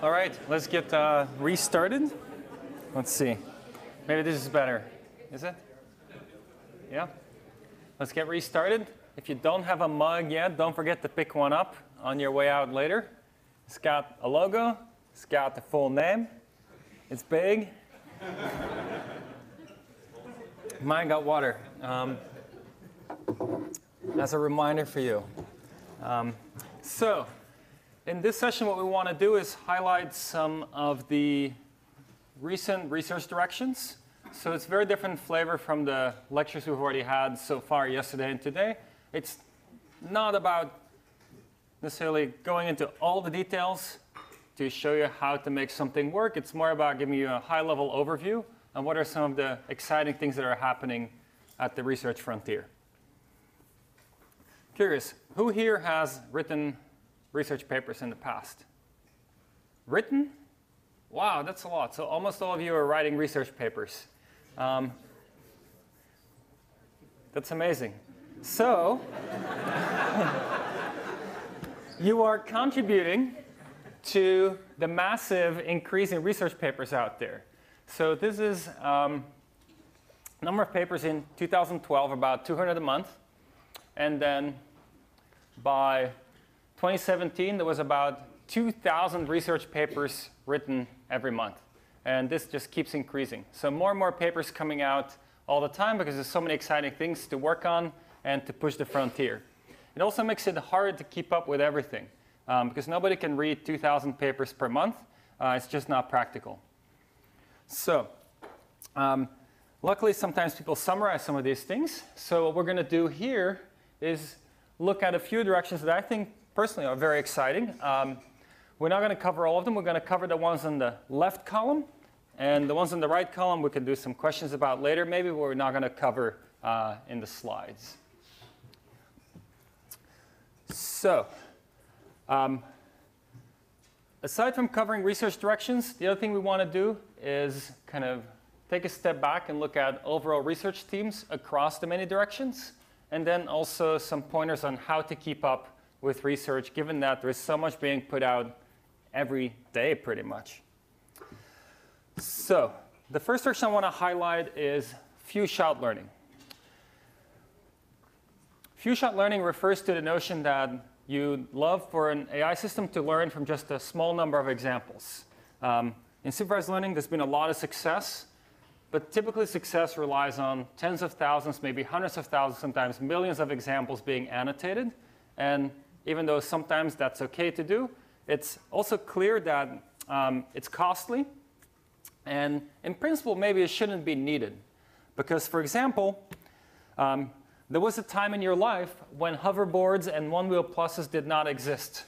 All right, let's get restarted. Let's see. Maybe this is better. Is it? Yeah? Let's get restarted. If you don't have a mug yet, don't forget to pick one up on your way out later. It's got a logo. It's got the full name. It's big. Mine got water. That's a reminder for you. So in this session, what we want to do is highlight some of the recent research directions. So it's very different flavor from the lectures we've already had so far yesterday and today. It's not about necessarily going into all the details to show you how to make something work. It's more about giving you a high-level overview and what are some of the exciting things that are happening at the research frontier. Curious, who here has written research papers in the past? Written? Wow, that's a lot. So almost all of you are writing research papers. That's amazing. So you are contributing to the massive increase in research papers out there. So this is number of papers in 2012, about 200 a month. And then by 2017, there was about 2,000 research papers written every month. And this just keeps increasing. So more and more papers coming out all the time because there's so many exciting things to work on and to push the frontier. It also makes it hard to keep up with everything because nobody can read 2,000 papers per month. It's just not practical. So luckily, sometimes people summarize some of these things. So what we're going to do here is look at a few directions that I think personally are very exciting. We're not going to cover all of them. We're going to cover the ones on the left column. And the ones on the right column, we can do some questions about later, maybe, but we're not going to cover in the slides. So aside from covering research directions, the other thing we want to do is kind of take a step back and look at overall research teams across the many directions. And then also some pointers on how to keep up with research, given that there's so much being put out every day, pretty much. So the first direction I want to highlight is few-shot learning. Few-shot learning refers to the notion that you'd love for an AI system to learn from just a small number of examples. In supervised learning, there's been a lot of success. But typically, success relies on tens of thousands, maybe hundreds of thousands, sometimes millions of examples being annotated. And even though sometimes that's OK to do, it's also clear that it's costly. And in principle, maybe it shouldn't be needed. Because, for example, there was a time in your life when hoverboards and one-wheel pluses did not exist.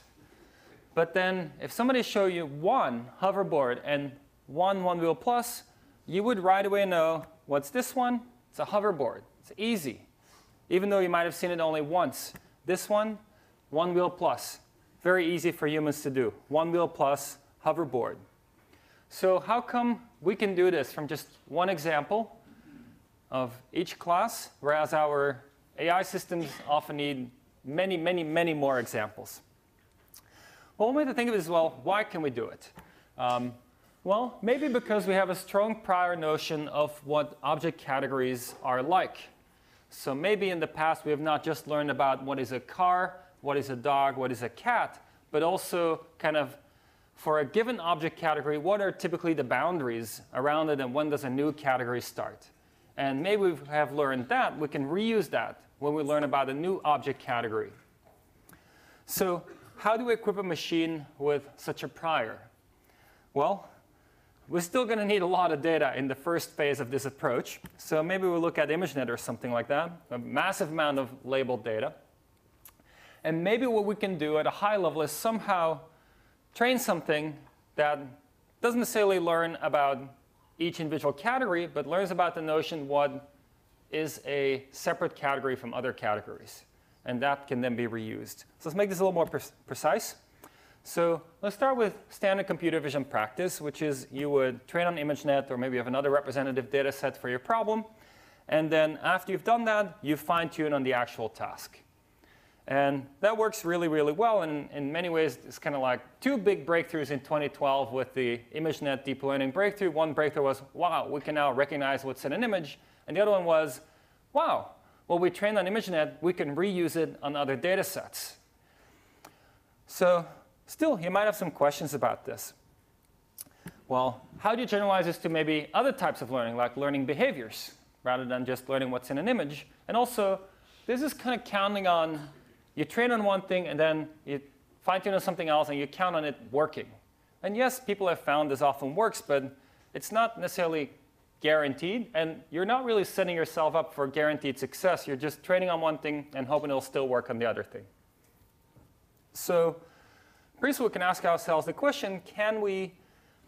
But then if somebody showed you one hoverboard and one-wheel plus, you would right away know, what's this one? It's a hoverboard. It's easy. Even though you might have seen it only once. This one, one-wheel plus. Very easy for humans to do. One-wheel plus hoverboard. So how come we can do this from just one example of each class, whereas our AI systems often need many, many, many more examples? Well, one way to think of it is, well, why can we do it? Well, maybe because we have a strong prior notion of what object categories are like. So maybe in the past, we have not just learned about what is a car, what is a dog, what is a cat, but also kind of for a given object category, what are typically the boundaries around it, and when does a new category start? And maybe we have learned that. We can reuse that when we learn about a new object category. So how do we equip a machine with such a prior? Well, we're still going to need a lot of data in the first phase of this approach. So maybe we'll look at ImageNet or something like that, a massive amount of labeled data. And maybe what we can do at a high level is somehow train something that doesn't necessarily learn about each individual category, but learns about the notion what is a separate category from other categories. And that can then be reused. So let's make this a little more precise. So let's start with standard computer vision practice, which is you would train on ImageNet, or maybe you have another representative data set for your problem. And then after you've done that, you fine-tune on the actual task. And that works really, really well. And in many ways, it's kind of like two big breakthroughs in 2012 with the ImageNet deep learning breakthrough. One breakthrough was, wow, we can now recognize what's in an image. And the other one was, wow, well, we trained on ImageNet. We can reuse it on other data sets. So still, you might have some questions about this. Well, how do you generalize this to maybe other types of learning, like learning behaviors, rather than just learning what's in an image? And also, this is kind of counting on you train on one thing, and then you fine-tune on something else, and you count on it working. And yes, people have found this often works, but it's not necessarily guaranteed. And you're not really setting yourself up for guaranteed success. You're just training on one thing and hoping it'll still work on the other thing. So pretty soon we can ask ourselves the question, can we,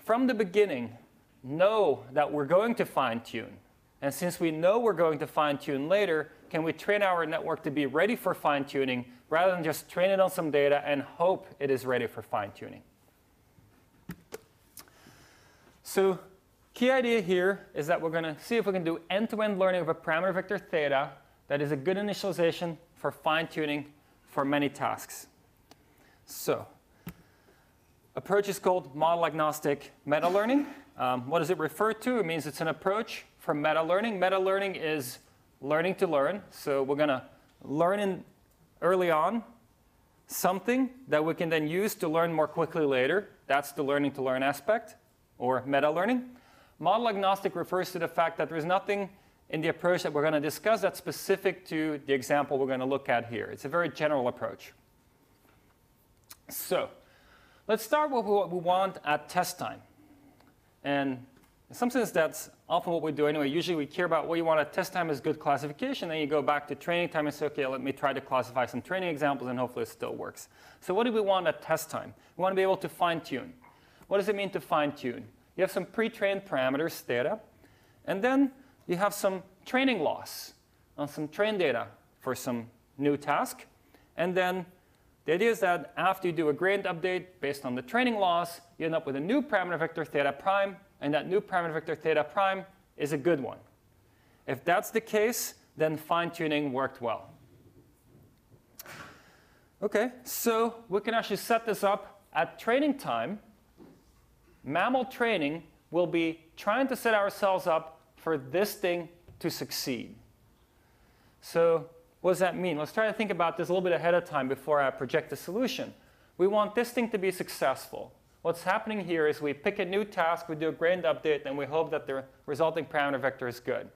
from the beginning, know that we're going to fine-tune? And since we know we're going to fine-tune later, can we train our network to be ready for fine-tuning rather than just train it on some data and hope it is ready for fine-tuning? So key idea here is that we're going to see if we can do end-to-end learning of a parameter vector theta that is a good initialization for fine-tuning for many tasks. So approach is called model-agnostic meta-learning. What does it refer to? It means it's an approach for meta-learning. Meta-learning is learning to learn. So we're going to learn early on something that we can then use to learn more quickly later. That's the learning to learn aspect, or meta-learning. Model-agnostic refers to the fact that there's nothing in the approach that we're going to discuss that's specific to the example we're going to look at here. It's a very general approach. So let's start with what we want at test time. And in some sense, that's often what we do anyway. Usually, we care about what you want at test time is good classification. Then you go back to training time and say, OK, let me try to classify some training examples, and hopefully it still works. So what do we want at test time? We want to be able to fine-tune. What does it mean to fine-tune? You have some pre-trained parameters, data. And then you have some training loss on some trained data for some new task. And then the idea is that after you do a gradient update based on the training loss, you end up with a new parameter vector theta prime, and that new parameter vector theta prime is a good one. If that's the case, then fine-tuning worked well. OK, so we can actually set this up at training time. MAML training will be trying to set ourselves up for this thing to succeed. So what does that mean? Let's try to think about this a little bit ahead of time before I project the solution. We want this thing to be successful. What's happening here is we pick a new task, we do a gradient update, and we hope that the resulting parameter vector is good.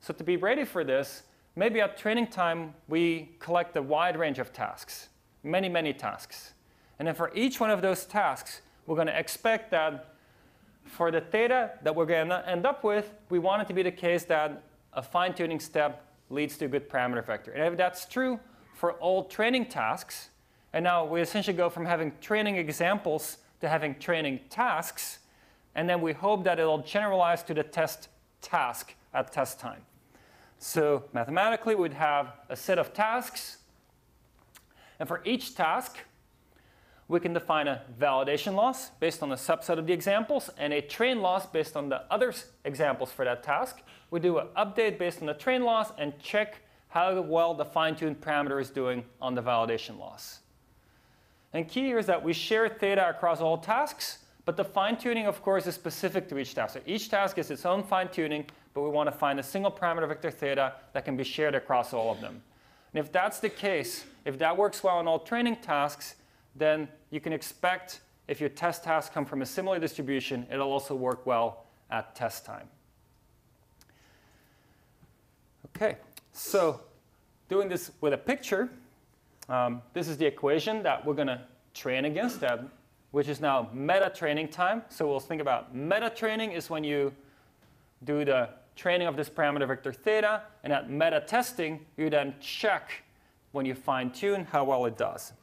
So to be ready for this, maybe at training time, we collect a wide range of tasks, many, many tasks. And then for each one of those tasks, we're going to expect that for the theta that we're going to end up with, we want it to be the case that a fine-tuning step leads to a good parameter vector. And if that's true for all training tasks, and now we essentially go from having training examples to having training tasks, and then we hope that it'll generalize to the test task at test time. So mathematically, we'd have a set of tasks. And for each task, we can define a validation loss based on a subset of the examples and a train loss based on the other examples for that task. We do an update based on the train loss and check how well the fine-tuned parameter is doing on the validation loss. And key here is that we share theta across all tasks, but the fine-tuning, of course, is specific to each task. So each task is its own fine-tuning, but we want to find a single parameter vector theta that can be shared across all of them. And if that's the case, if that works well on all training tasks, then you can expect if your test tasks come from a similar distribution, it'll also work well at test time. OK, so doing this with a picture, this is the equation that we're going to train against, that, which is now meta training time. So we'll think about meta training is when you do the training of this parameter vector theta. And at meta testing, you then check when you fine tune how well it does.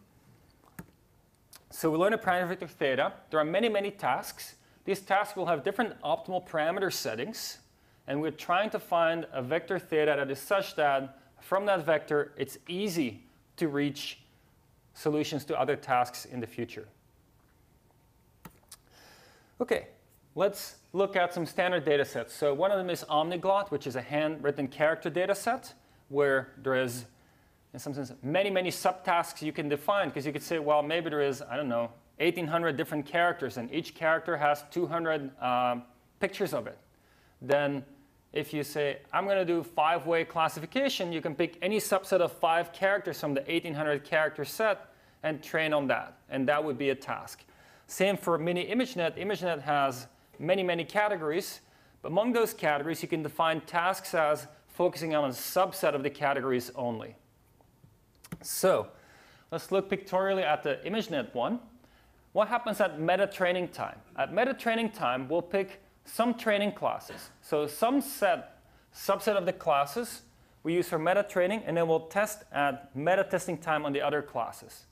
So we learn a parameter vector theta. There are many, many tasks. These tasks will have different optimal parameter settings. And we're trying to find a vector theta that is such that from that vector, it's easy to reach solutions to other tasks in the future. OK, let's look at some standard data sets. So one of them is Omniglot, which is a handwritten character data set, where there is in some sense, many, many subtasks you can define, because you could say, well, maybe there is, I don't know, 1,800 different characters, and each character has 200 pictures of it. Then if you say, I'm going to do five-way classification, you can pick any subset of 5 characters from the 1,800-character set and train on that. And that would be a task. Same for Mini ImageNet. ImageNet has many, many categories. But among those categories, you can define tasks as focusing on a subset of the categories only. So let's look pictorially at the ImageNet one. What happens at meta training time? At meta training time, we'll pick some training classes. So some subset of the classes we use for meta training, and then we'll test at meta testing time on the other classes.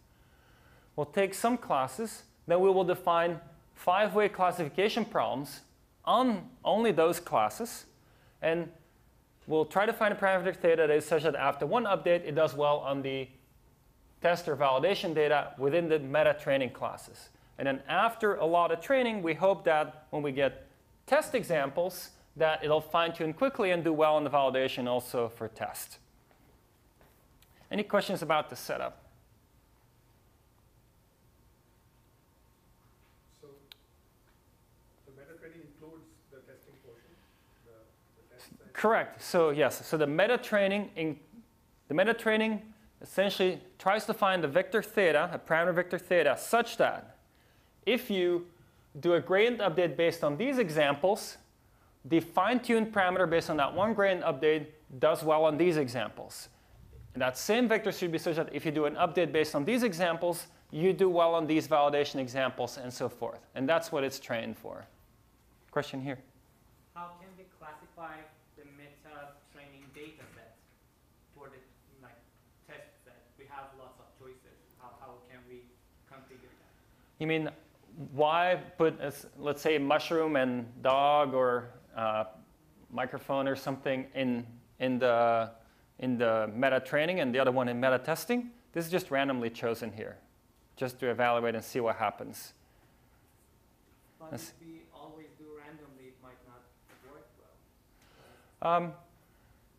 We'll take some classes, then we will define five-way classification problems on only those classes, and we'll try to find a parameter theta that is such that after one update, it does well on the test or validation data within the meta training classes. And then after a lot of training, we hope that when we get test examples, that it'll fine-tune quickly and do well on the validation also for test. Any questions about the setup? So the meta training includes the testing portion? The test. Correct. So yes, so the meta training essentially tries to find the vector theta, a parameter vector theta, such that if you do a gradient update based on these examples, the fine-tuned parameter based on that one gradient update does well on these examples. And that same vector should be such that if you do an update based on these examples, you do well on these validation examples and so forth. And that's what it's trained for. Question here. How can we classify the meta training data set for the test set? We have lots of choices. How can we configure that? You mean, why put, let's say, mushroom and dog or microphone or something in the meta training and the other one in meta testing? This is just randomly chosen here, just to evaluate and see what happens. But if we always do randomly, it might not work well.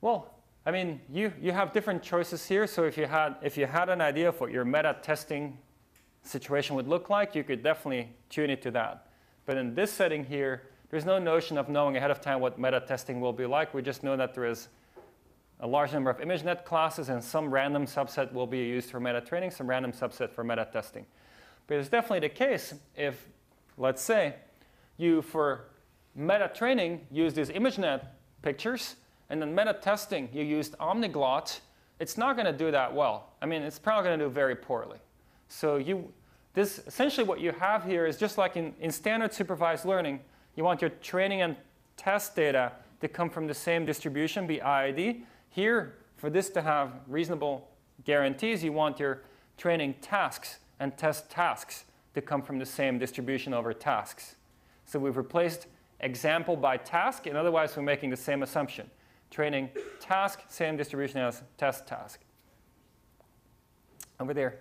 Well, I mean, you have different choices here. So if you had an idea of what your meta testing situation would look like, you could definitely tune it to that. But in this setting here, there's no notion of knowing ahead of time what meta testing will be like. We just know that there is a large number of ImageNet classes, and some random subset will be used for meta training, some random subset for meta testing. But it's definitely the case if, let's say, you for meta training use these ImageNet pictures, and then meta testing you used Omniglot, it's not going to do that well. I mean, it's probably going to do very poorly. So this essentially what you have here is just like in standard supervised learning, you want your training and test data to come from the same distribution, be IID. Here, for this to have reasonable guarantees, you want your training tasks and test tasks to come from the same distribution over tasks. So we've replaced example by task, and otherwise we're making the same assumption. Training task, same distribution as test task. Over there.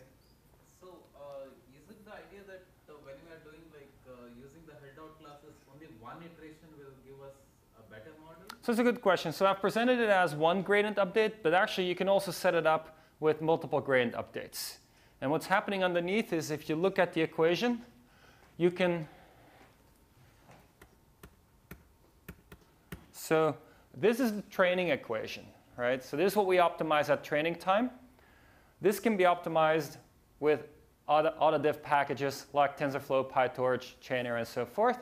So it's a good question. So I've presented it as one gradient update, but actually you can also set it up with multiple gradient updates. And what's happening underneath is if you look at the equation, you can. So this is the training equation, right? So this is what we optimize at training time. This can be optimized with autodiff packages like TensorFlow, PyTorch, Chainer, and so forth.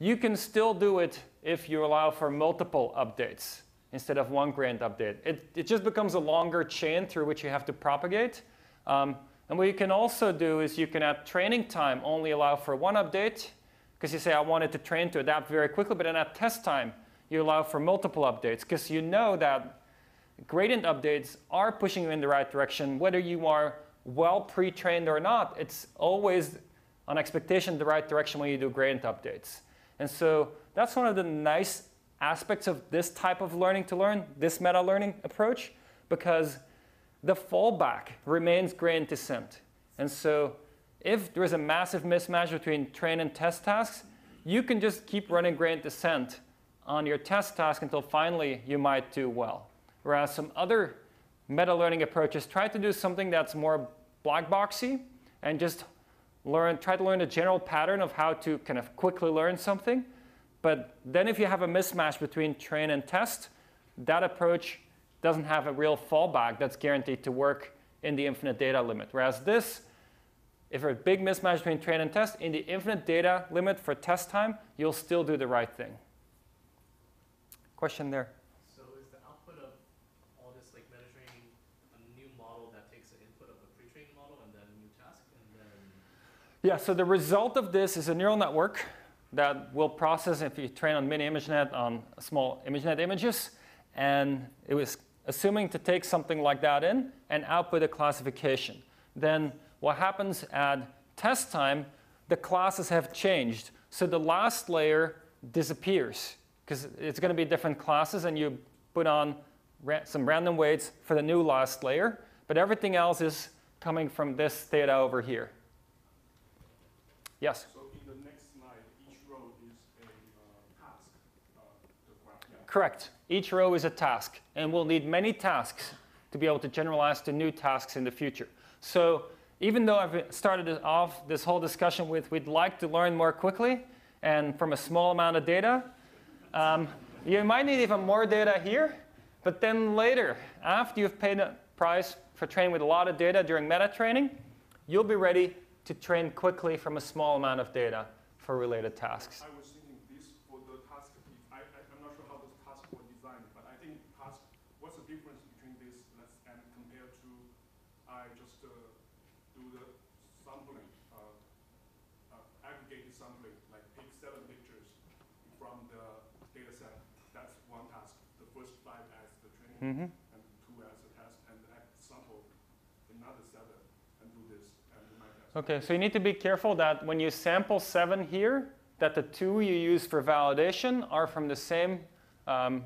You can still do it if you allow for multiple updates instead of one gradient update. It just becomes a longer chain through which you have to propagate. And what you can also do is you can at training time only allow for one update, because you say, I want it to train to adapt very quickly. But then at test time, you allow for multiple updates, because you know that gradient updates are pushing you in the right direction. Whether you are well pre-trained or not, it's always on expectation the right direction when you do gradient updates. And so that's one of the nice aspects of this type of learning to learn, this meta-learning approach, because the fallback remains gradient descent. And so if there is a massive mismatch between train and test tasks, you can just keep running gradient descent on your test task until finally you might do well. Whereas some other meta learning approaches try to do something that's more black boxy and just try to learn a general pattern of how to kind of quickly learn something. But then if you have a mismatch between train and test, that approach doesn't have a real fallback that's guaranteed to work in the infinite data limit. Whereas this, if there's a big mismatch between train and test, in the infinite data limit for test time, you'll still do the right thing. Question there? So is the output of all this like meta training a new model that takes the input of a pre-trained model and then a new task? And then... Yeah, so the result of this is a neural network that will process, if you train on mini ImageNet, on small ImageNet images. And it was assuming to take something like that in and output a classification. Then what happens at test time, the classes have changed. So the last layer disappears, because it's going to be different classes. And you put on some random weights for the new last layer. But everything else is coming from this data over here. Yes? So in the next slide, each row is a task. Correct. Each row is a task. And we'll need many tasks to be able to generalize to new tasks in the future. So even though I've started off this whole discussion with we'd like to learn more quickly and from a small amount of data, you might need even more data here. But then later, after you've paid a price for training with a lot of data during meta training, you'll be ready to train quickly from a small amount of data for related tasks. I was thinking this for the task. I'm not sure how the task was designed, but I think task, what's the difference between this and compared to just the sampling, aggregated sampling, like take 7 pictures from the data set. That's one task. The first 5 as the training, and 2 as the test, and sample another 7 and do this and do my test. OK, so you need to be careful that when you sample 7 here, that the 2 you use for validation are from the same 5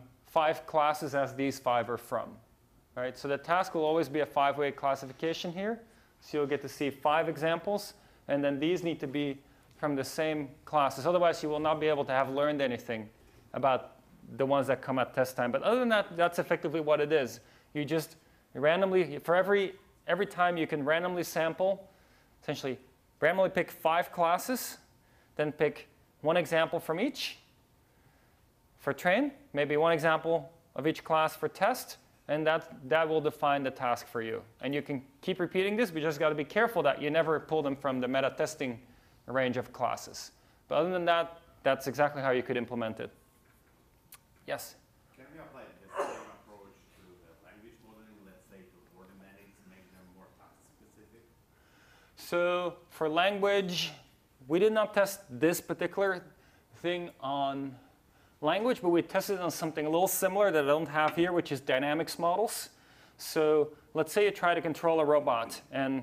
classes as these 5 are from. Right? So the task will always be a 5-way classification here. So you'll get to see 5 examples. And then these need to be from the same classes. Otherwise, you will not be able to have learned anything about the ones that come at test time. But other than that, that's effectively what it is. You just randomly, for every time, you can randomly sample, essentially randomly pick 5 classes, then pick 1 example from each for train, maybe 1 example of each class for test. And that will define the task for you. And you can keep repeating this. We just got to be careful that you never pull them from the meta testing range of classes. But other than that, that's exactly how you could implement it. Yes? Can we apply the same approach to the language modeling, let's say, to automatics, make them more task-specific? So for language, we did not test this particular thing on language, but we tested on something a little similar that I don't have here, which is dynamics models. So let's say you try to control a robot. And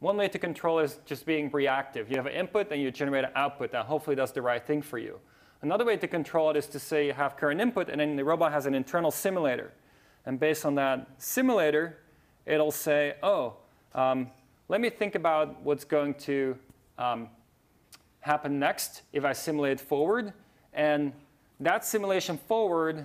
one way to control is just being reactive. You have an input, and you generate an output that hopefully does the right thing for you. Another way to control it is to say you have current input, and then the robot has an internal simulator. And based on that simulator, it'll say, oh, let me think about what's going to happen next if I simulate forward. And that simulation forward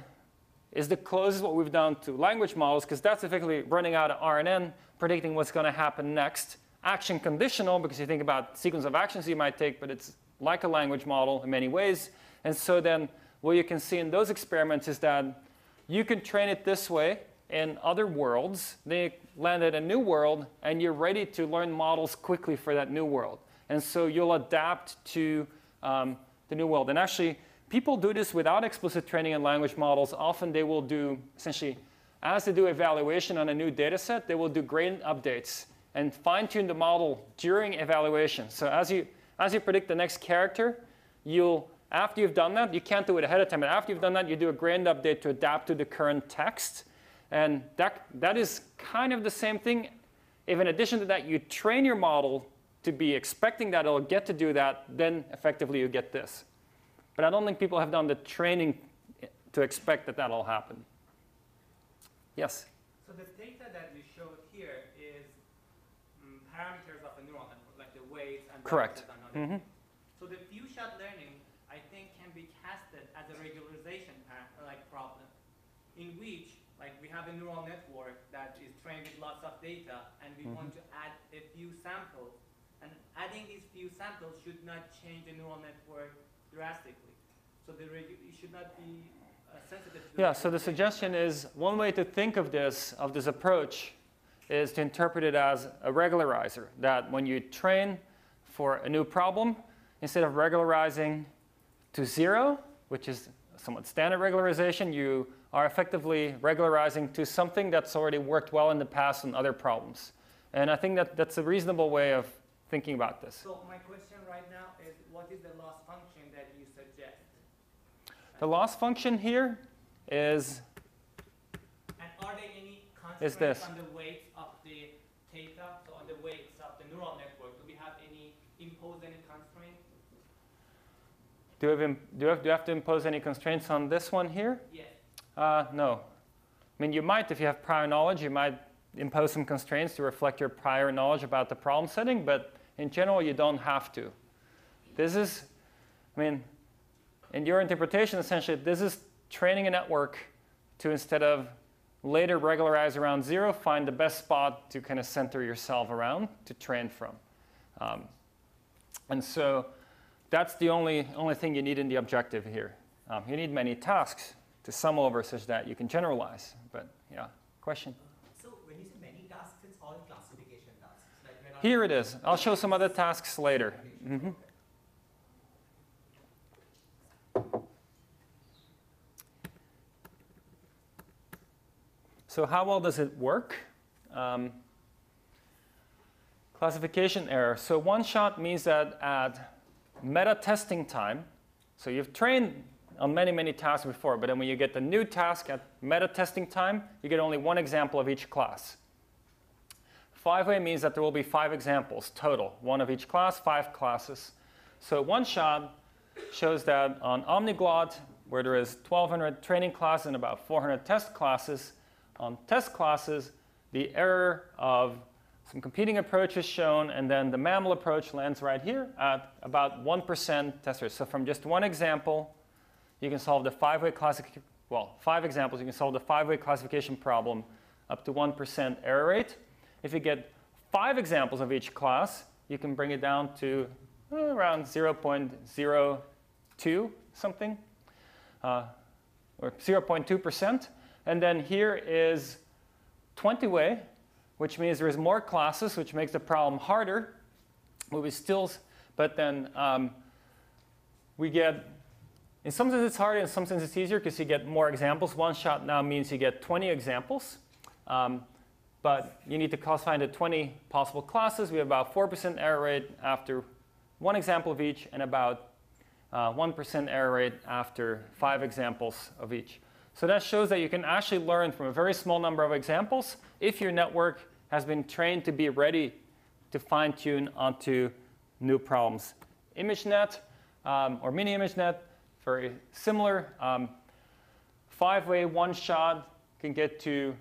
is the closest what we've done to language models, because that's effectively running out of RNN, predicting what's going to happen next. Action conditional, because you think about sequence of actions you might take, but it's like a language model in many ways. And so then what you can see in those experiments is that you can train it this way in other worlds. They land in a new world, and you're ready to learn models quickly for that new world. And so you'll adapt to the new world. And actually, people do this without explicit training in language models. Often they will do, essentially, as they do evaluation on a new data set, they will do gradient updates and fine-tune the model during evaluation. So as you predict the next character, after you've done that, you can't do it ahead of time. But after you've done that, you do a gradient update to adapt to the current text. And that is kind of the same thing. If in addition to that, you train your model to be expecting that it'll get to do that, then effectively you get this. But I don't think people have done the training to expect that that'll happen. Yes? So the data that you showed here is parameters of a neural network, like the weights and correct. So the few-shot learning, I think, can be casted as a regularization like problem, in which Like we have a neural network that is trained with lots of data, and we want to add a few samples. And adding these few samples should not change the neural network drastically. So the it should not be sensitive to that. So the suggestion is one way to think of this approach is to interpret it as a regularizer, that when you train for a new problem, instead of regularizing to zero, which is somewhat standard regularization, you are effectively regularizing to something that's already worked well in the past on other problems. And I think that that's a reasonable way of thinking about this. So my question right now is, what is the loss function that you suggest? The loss function here is, and are there any constraints on the weights of the data, so on the weights of the neural network? Do we have any constraints? Do you have to impose any constraints on this one here? Yes. No. I mean, you might, if you have prior knowledge, you might impose some constraints to reflect your prior knowledge about the problem setting, but in general, you don't have to. This is, I mean, in your interpretation, essentially, this is training a network to, instead of later regularize around zero, find the best spot to kind of center yourself around to train from. And so that's the only thing you need in the objective here. You need many tasks to sum over such that you can generalize. But yeah, question? So when you say many tasks, it's all classification tasks. Like we're not here it is. I'll show some other tasks later. Mm-hmm. So how well does it work? Classification error. So one shot means that at meta testing time, so you've trained on many, many tasks before, but then when you get the new task at meta testing time, you get only one example of each class. 5-way means that there will be 5 examples total, one of each class, 5 classes. So one shot shows that on Omniglot, where there is 1,200 training classes and about 400 test classes, on test classes, the error of some competing approach is shown, and then the MAML approach lands right here at about 1% testers. So from just one example, you can solve the 5-way classification, well, 5 examples, you can solve the 5-way classification problem up to 1% error rate. If you get 5 examples of each class, you can bring it down to around 0.02 something, or 0.2%. And then here is 20-way. Which means there is more classes, which makes the problem harder. But then we get, in some sense it's harder, in some sense it's easier because you get more examples. One shot now means you get 20 examples, but you need to classify into 20 possible classes. We have about 4% error rate after one example of each, and about 1% error rate after 5 examples of each. So that shows that you can actually learn from a very small number of examples if your network has been trained to be ready to fine-tune onto new problems. ImageNet, or Mini ImageNet, very similar. 5-way one-shot can get to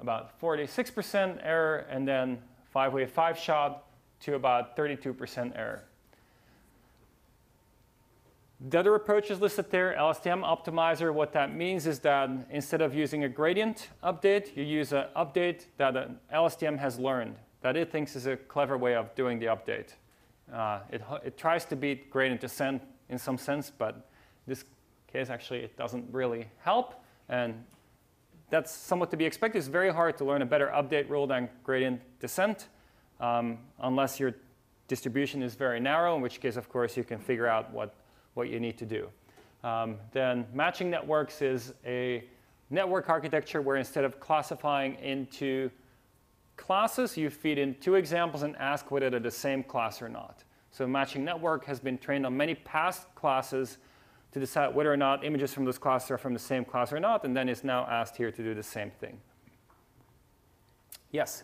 about 46% error, and then 5-way five-shot to about 32% error. The other approach is listed there, LSTM optimizer. What that means is that instead of using a gradient update, you use an update that an LSTM has learned, that it thinks is a clever way of doing the update. It tries to beat gradient descent in some sense, but in this case, actually, it doesn't really help. And that's somewhat to be expected. It's very hard to learn a better update rule than gradient descent, unless your distribution is very narrow, in which case, of course, you can figure out what you need to do. Then matching networks is a network architecture where instead of classifying into classes, you feed in 2 examples and ask whether they're the same class or not. So matching network has been trained on many past classes to decide whether or not images from those classes are from the same class or not, and then is now asked here to do the same thing. Yes?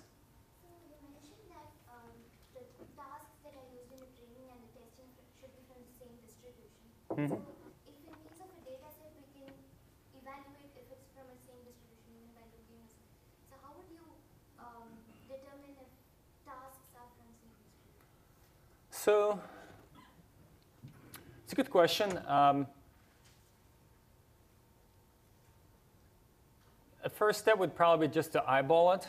Mm-hmm. So if in case of a data set, we can evaluate if it's from the same distribution by looking at it. So how would you determine if tasks are from the same distribution? So it's a good question. a first step would probably be just to eyeball it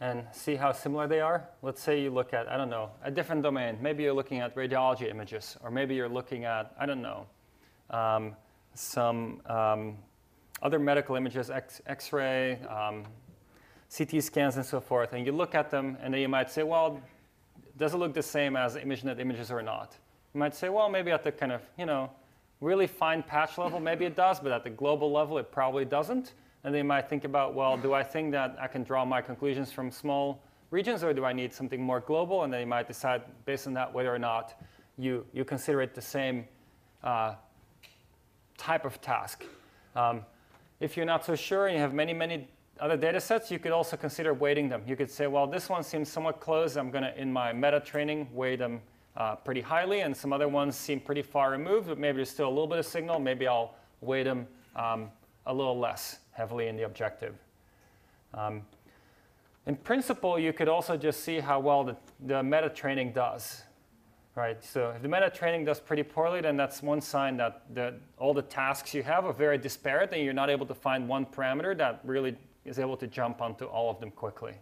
and see how similar they are. Let's say you look at, I don't know, a different domain. Maybe you're looking at radiology images, or maybe you're looking at, I don't know, some other medical images, X-ray, CT scans, and so forth. And you look at them, and then you might say, well, does it look the same as ImageNet images or not? You might say, well, maybe at the kind of, you know, really fine patch level, maybe it does, but at the global level, it probably doesn't. And they might think about, well, do I think that I can draw my conclusions from small regions, or do I need something more global? And they might decide based on that whether or not you consider it the same type of task. If you're not so sure and you have many, many other data sets, you could also consider weighting them. You could say, well, this one seems somewhat close. I'm going to, in my meta training, weigh them pretty highly. And some other ones seem pretty far removed, but maybe there's still a little bit of signal. Maybe I'll weigh them a little less heavily in the objective. In principle, you could also just see how well the meta training does. Right? So if the meta training does pretty poorly, then that's one sign that all the tasks you have are very disparate, and you're not able to find one parameter that really is able to jump onto all of them quickly.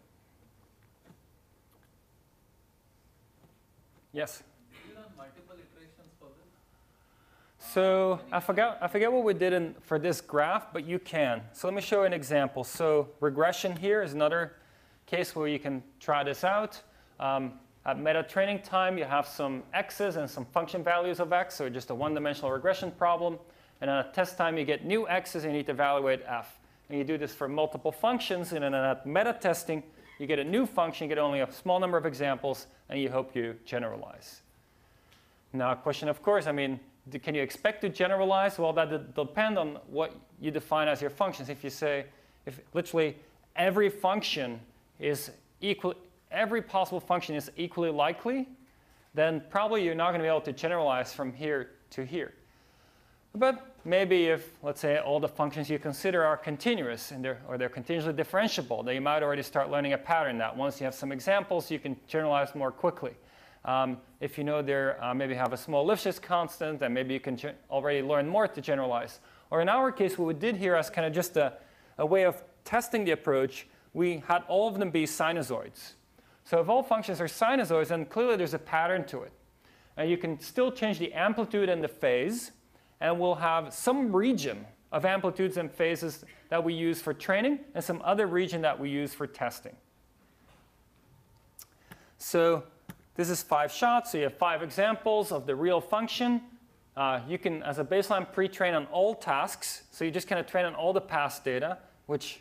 Yes? Do you have multiple iterations for this? So I forget what we did for this graph, but you can. So let me show you an example. So regression here is another case where you can try this out. At meta training time, you have some x's and some function values of x, so just a one-dimensional regression problem. And at test time, you get new x's, and you need to evaluate f. And you do this for multiple functions. And then at meta testing, you get a new function, you get only a small number of examples, and you hope you generalize. Now, question, of course, I mean, can you expect to generalize? Well, that depends on what you define as your functions. If you say, if literally every function is equal, every possible function is equally likely, then probably you're not going to be able to generalize from here to here. But maybe if, let's say, all the functions you consider are continuous and they're continuously differentiable, then you might already start learning a pattern that once you have some examples, you can generalize more quickly. If you know there maybe have a small Lipschitz constant, then maybe you can already learn more to generalize. Or in our case, what we did here as kind of just a way of testing the approach, we had all of them be sinusoids. So if all functions are sinusoids, then clearly there's a pattern to it. And you can still change the amplitude and the phase. And we'll have some region of amplitudes and phases that we use for training and some other region that we use for testing. So this is 5 shots. So you have 5 examples of the real function. You can, as a baseline, pre-train on all tasks. So you just kind of train on all the past data, which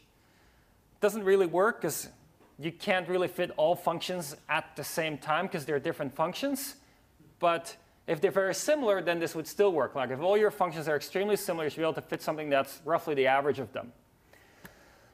doesn't really work because you can't really fit all functions at the same time because they're different functions. But if they're very similar, then this would still work. Like if all your functions are extremely similar, you should be able to fit something that's roughly the average of them.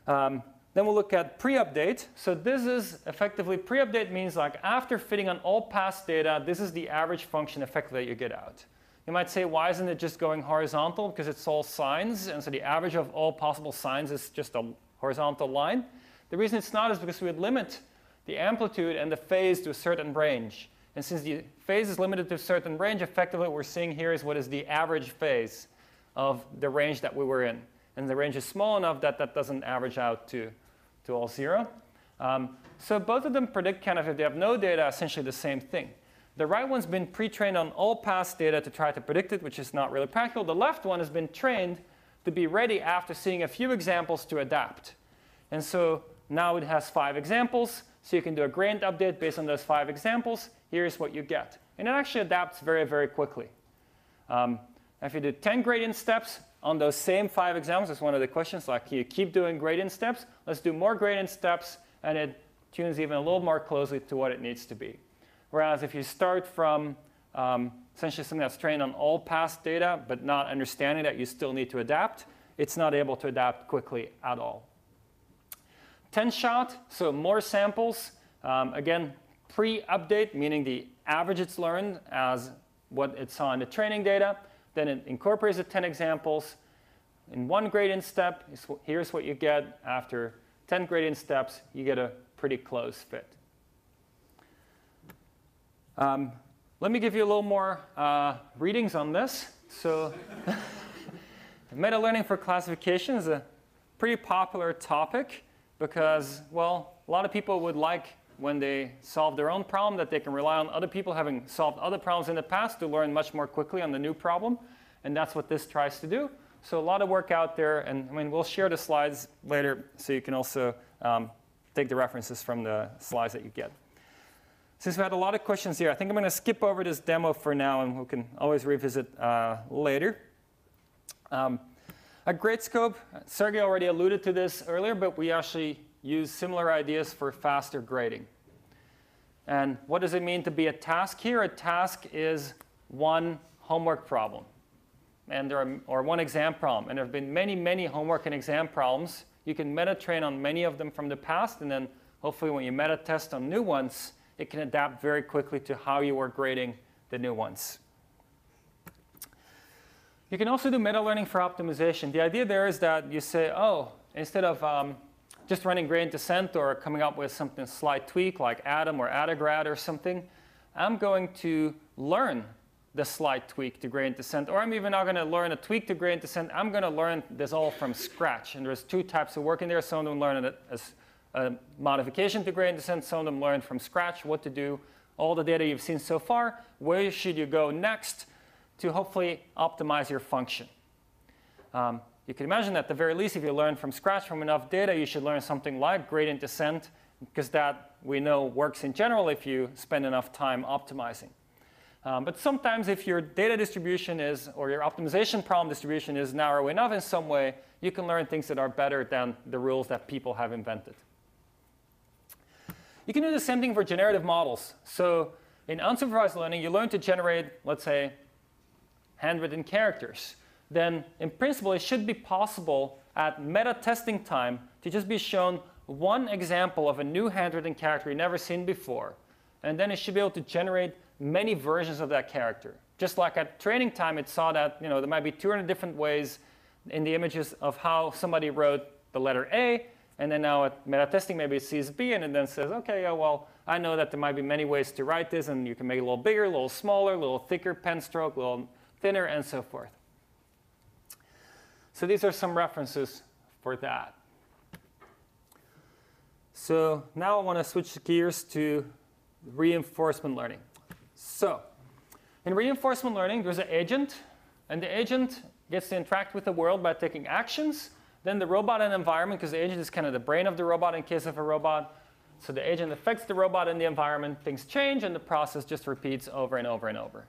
Then we'll look at pre-update. So this is effectively pre-update means like after fitting on all past data, this is the average function effectively that you get out. You might say, why isn't it just going horizontal? Because it's all sines, and so the average of all possible sines is just a horizontal line. The reason it's not is because we would limit the amplitude and the phase to a certain range. And since the phase is limited to a certain range, effectively what we're seeing here is what is the average phase of the range that we were in. And the range is small enough that that doesn't average out to all 0. So both of them predict kind of, if they have no data, essentially the same thing. The right one's been pre-trained on all past data to try to predict it, which is not really practical. The left one has been trained to be ready after seeing a few examples to adapt. And so now it has 5 examples. So you can do a gradient update based on those 5 examples. Here's what you get. And it actually adapts very, very quickly. If you do 10 gradient steps on those same 5 examples, that's one of the questions, like you keep doing gradient steps. Let's do more gradient steps, and it tunes even a little more closely to what it needs to be. Whereas if you start from essentially something that's trained on all past data, but not understanding that you still need to adapt, it's not able to adapt quickly at all. 10 shot, so more samples. Again, pre-update, meaning the average it's learned as what it saw in the training data. Then it incorporates the 10 examples. In 1 gradient step, here's what you get. After 10 gradient steps, you get a pretty close fit. Let me give you a little more readings on this. So meta learning for classification is a pretty popular topic because, well, a lot of people would like when they solve their own problem that they can rely on other people having solved other problems in the past to learn much more quickly on the new problem. And that's what this tries to do. So a lot of work out there. And I mean, we'll share the slides later so you can also take the references from the slides that you get. Since we had a lot of questions here, I think I'm going to skip over this demo for now, and we can always revisit later. At Gradescope, Sergey already alluded to this earlier, but we actually use similar ideas for faster grading. And what does it mean to be a task here? A task is one homework problem, and there are, or one exam problem. And there have been many, many homework and exam problems. You can meta-train on many of them from the past, and then hopefully when you meta-test on new ones, it can adapt very quickly to how you are grading the new ones. You can also do meta-learning for optimization. The idea there is that you say, oh, instead of just running gradient descent or coming up with something slight tweak like Adam or Adagrad or something, I'm going to learn the slight tweak to gradient descent, or I'm even not going to learn a tweak to gradient descent. I'm going to learn this all from scratch. And there's two types of work in there. Some of them learn it as a modification to gradient descent. Some of them learn from scratch what to do, all the data you've seen so far, where should you go next to hopefully optimize your function. You can imagine that at the very least, if you learn from scratch from enough data, you should learn something like gradient descent, because that we know works in general if you spend enough time optimizing. But sometimes if your data distribution is, or your optimization problem distribution is narrow enough in some way, you can learn things that are better than the rules that people have invented. You can do the same thing for generative models. So in unsupervised learning, you learn to generate, let's say, handwritten characters. Then in principle, it should be possible at meta-testing time to just be shown one example of a new handwritten character you've never seen before. And then it should be able to generate many versions of that character. Just like at training time, it saw that there might be 200 different ways in the images of how somebody wrote the letter A. And then now at meta-testing, maybe it sees B, and it then says, OK, yeah, well, I know that there might be many ways to write this. And you can make it a little bigger, a little smaller, a little thicker pen stroke, a little thinner, and so forth. So these are some references for that. So now I want to switch gears to reinforcement learning. So in reinforcement learning, there's an agent. And the agent gets to interact with the world by taking actions. Then the robot and environment, because the agent is kind of the brain of the robot in case of a robot. So the agent affects the robot and the environment. Things change, and the process just repeats over and over and over.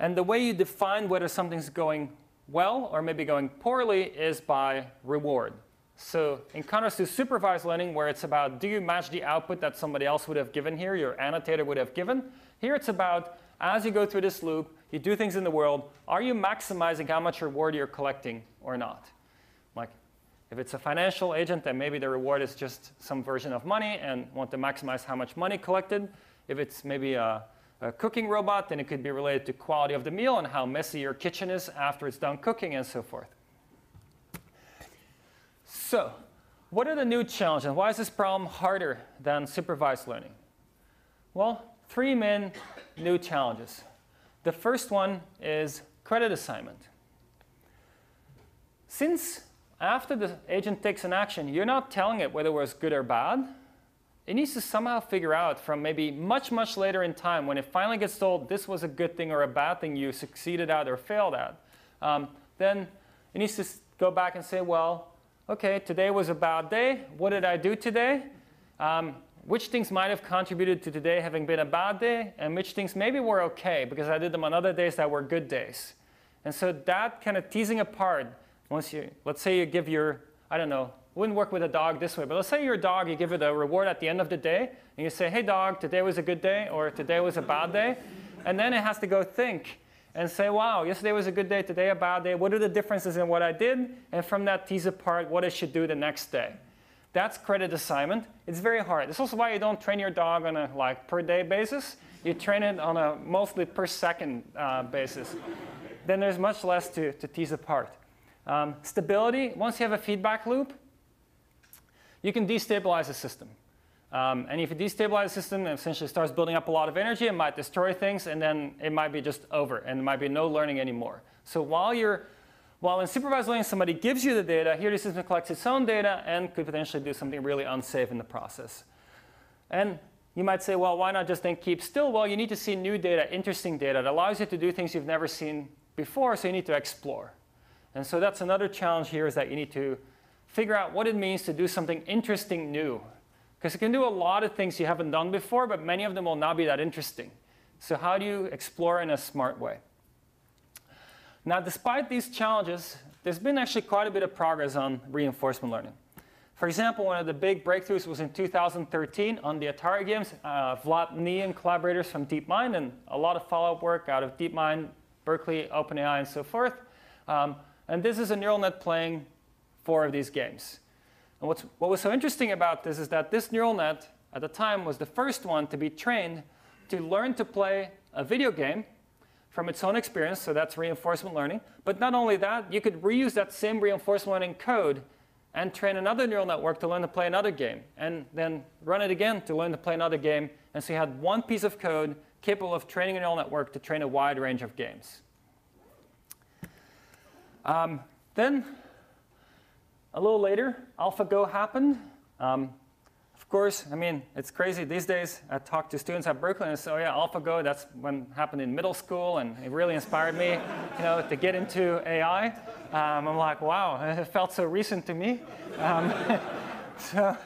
And the way you define whether something's going well or maybe going poorly is by reward. So in contrast to supervised learning, where it's about do you match the output that somebody else would have given here, your annotator would have given, here it's about as you go through this loop, you do things in the world, are you maximizing how much reward you're collecting or not? Like, if it's a financial agent, then maybe the reward is just some version of money and want to maximize how much money collected. If it's maybe a cooking robot, then it could be related to quality of the meal and how messy your kitchen is after it's done cooking and so forth. So what are the new challenges? Why is this problem harder than supervised learning? Well, three main new challenges. The first one is credit assignment. Since after the agent takes an action, you're not telling it whether it was good or bad. It needs to somehow figure out from maybe much, much later in time when it finally gets told this was a good thing or a bad thing you succeeded at or failed at. Then it needs to go back and say, well, OK, today was a bad day. What did I do today? Which things might have contributed to today having been a bad day? And which things maybe were OK, because I did them on other days that were good days. And so that kind of teasing apart. Once you, let's say you give your, I don't know, wouldn't work with a dog this way, but let's say your dog, you give it a reward at the end of the day, and you say, hey, dog, today was a good day, or today was a bad day. And then it has to go think and say, wow, yesterday was a good day, today a bad day. What are the differences in what I did? And from that, tease apart what I should do the next day. That's credit assignment. It's very hard. It's also why you don't train your dog on a per day basis. You train it on a mostly per second basis. Then there's much less to tease apart. Stability, once you have a feedback loop, you can destabilize the system. And if you destabilize the system, it essentially starts building up a lot of energy. It might destroy things, and then it might be just over, and there might be no learning anymore. So while you're While in supervised learning, somebody gives you the data. Here, the system collects its own data and could potentially do something really unsafe in the process. And you might say, well, why not just then keep still? Well, you need to see new data, interesting data that allows you to do things you've never seen before, so you need to explore. And so that's another challenge here, is that you need to figure out what it means to do something interesting new. Because you can do a lot of things you haven't done before, but many of them will not be that interesting. So how do you explore in a smart way? Now, despite these challenges, there's been actually quite a bit of progress on reinforcement learning. For example, one of the big breakthroughs was in 2013 on the Atari games. Vlad Nian, collaborators from DeepMind, and a lot of follow-up work out of DeepMind, Berkeley, OpenAI, and so forth. And this is a neural net playing 4 of these games. And what was so interesting about this is that this neural net, at the time, was the first one to be trained to learn to play a video game from its own experience, so that's reinforcement learning. But not only that, you could reuse that same reinforcement learning code and train another neural network to learn to play another game, and then run it again to learn to play another game. And so you had one piece of code capable of training a neural network to train a wide range of games. Then, a little later, AlphaGo happened. Of course, I mean, it's crazy. These days, I talk to students at Berkeley, and I say, oh, yeah, AlphaGo, that's when happened in middle school, and it really inspired me to get into AI. I'm like, wow, it felt so recent to me. So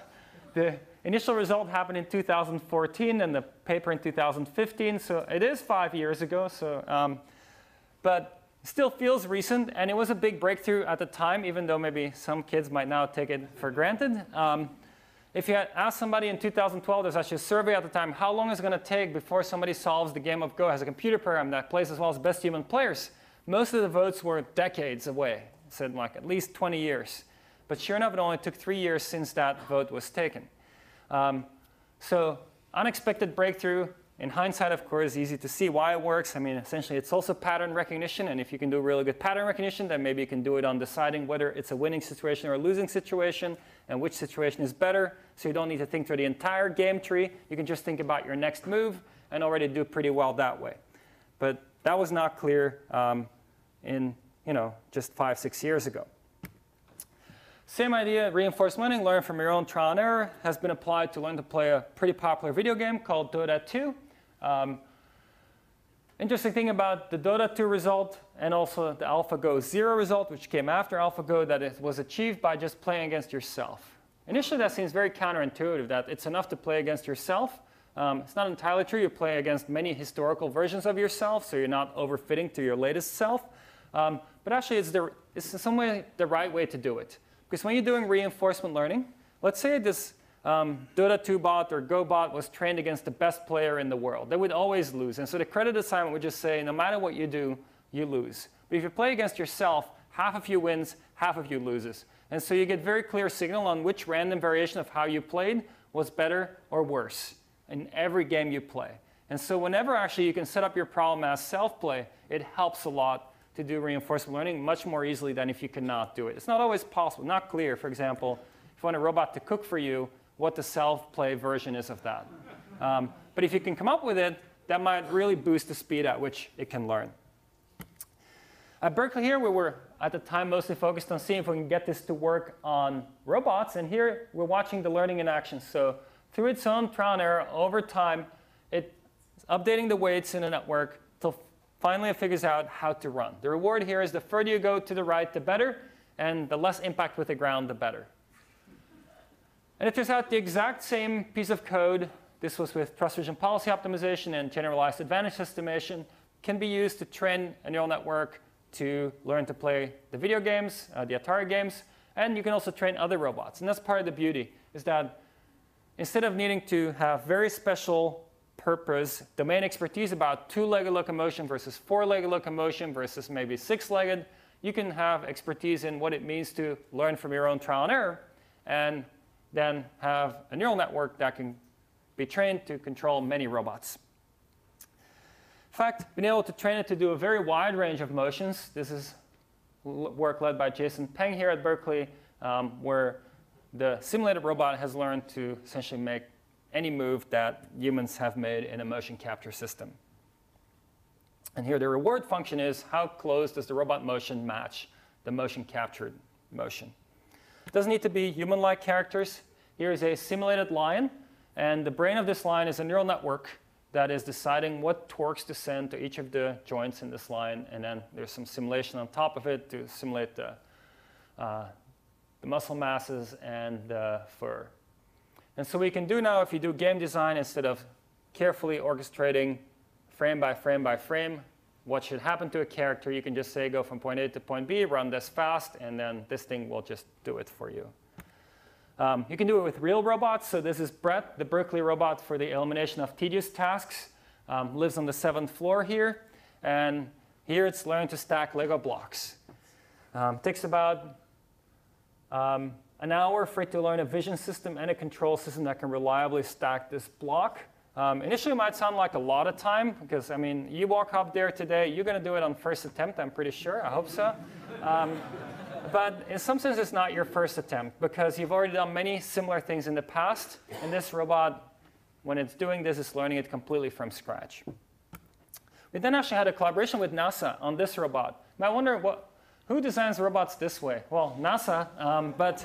the initial result happened in 2014, and the paper in 2015. So it is 5 years ago. So, but still feels recent, and it was a big breakthrough at the time, even though maybe some kids might now take it for granted. If you had asked somebody in 2012, there's actually a survey at the time, how long is it going to take before somebody solves the game of Go as a computer program that plays as well as best human players? Most of the votes were decades away, said like at least 20 years. But sure enough, it only took 3 years since that vote was taken. So unexpected breakthrough. In hindsight, of course, easy to see why it works. I mean, essentially, it's also pattern recognition. And if you can do really good pattern recognition, then maybe you can do it on deciding whether it's a winning situation or a losing situation and which situation is better. So you don't need to think through the entire game tree. You can just think about your next move and already do pretty well that way. But that was not clear in just 5-6 years ago. Same idea, reinforcement learning, learn from your own trial and error, has been applied to learn to play a pretty popular video game called Dota 2. Interesting thing about the Dota 2 result and also the AlphaGo Zero result, which came after AlphaGo, that it was achieved by just playing against yourself. Initially, that seems very counterintuitive, that it's enough to play against yourself. It's not entirely true. You play against many historical versions of yourself, so you're not overfitting to your latest self. But actually, it's in some way the right way to do it. Because when you're doing reinforcement learning, let's say this Dota 2 bot or Go bot was trained against the best player in the world. They would always lose. And so the credit assignment would just say, no matter what you do, you lose. But if you play against yourself, half of you wins, half of you loses. And so you get very clear signal on which random variation of how you played was better or worse in every game you play. And so whenever actually you can set up your problem as self-play, it helps a lot to do reinforcement learning much more easily than if you cannot do it. It's not always possible, not clear. For example, if you want a robot to cook for you, what the self-play version is of that. But if you can come up with it, that might really boost the speed at which it can learn. At Berkeley here, we were, at the time, mostly focused on seeing if we can get this to work on robots. And here, we're watching the learning in action. So through its own trial and error, over time, it's updating the weights in a network till finally, it figures out how to run. The reward here is the further you go to the right, the better, and the less impact with the ground, the better. And it turns out the exact same piece of code, this was with trust region policy optimization and generalized advantage estimation, can be used to train a neural network to learn to play the video games, the Atari games, and you can also train other robots. And that's part of the beauty, is that instead of needing to have very special purpose, domain expertise about 2-legged locomotion versus 4-legged locomotion versus maybe 6-legged, you can have expertise in what it means to learn from your own trial and error, and then have a neural network that can be trained to control many robots. In fact, being able to train it to do a very wide range of motions. This is work led by Jason Peng here at Berkeley, where the simulated robot has learned to essentially make any move that humans have made in a motion capture system. And here the reward function is how close does the robot motion match the motion captured motion. It doesn't need to be human-like characters. Here is a simulated lion, and the brain of this lion is a neural network that is deciding what torques to send to each of the joints in this lion, and then there's some simulation on top of it to simulate the muscle masses and the fur. And so we can do now, if you do game design, instead of carefully orchestrating frame by frame by frame what should happen to a character, you can just say go from point A to point B, run this fast, and then this thing will just do it for you. You can do it with real robots. So this is Brett, the Berkeley robot for the elimination of tedious tasks. Lives on the 7th floor here. And here it's learned to stack Lego blocks. Takes about an hour for it to learn a vision system and a control system that can reliably stack this block. Initially, it might sound like a lot of time, because, I mean, you walk up there today, you're going to do it on first attempt, I'm pretty sure. I hope so. But in some sense, it's not your first attempt, because you've already done many similar things in the past. And this robot, when it's doing this, is learning it completely from scratch. We then actually had a collaboration with NASA on this robot. Now, I wonder who designs robots this way? Well, NASA, but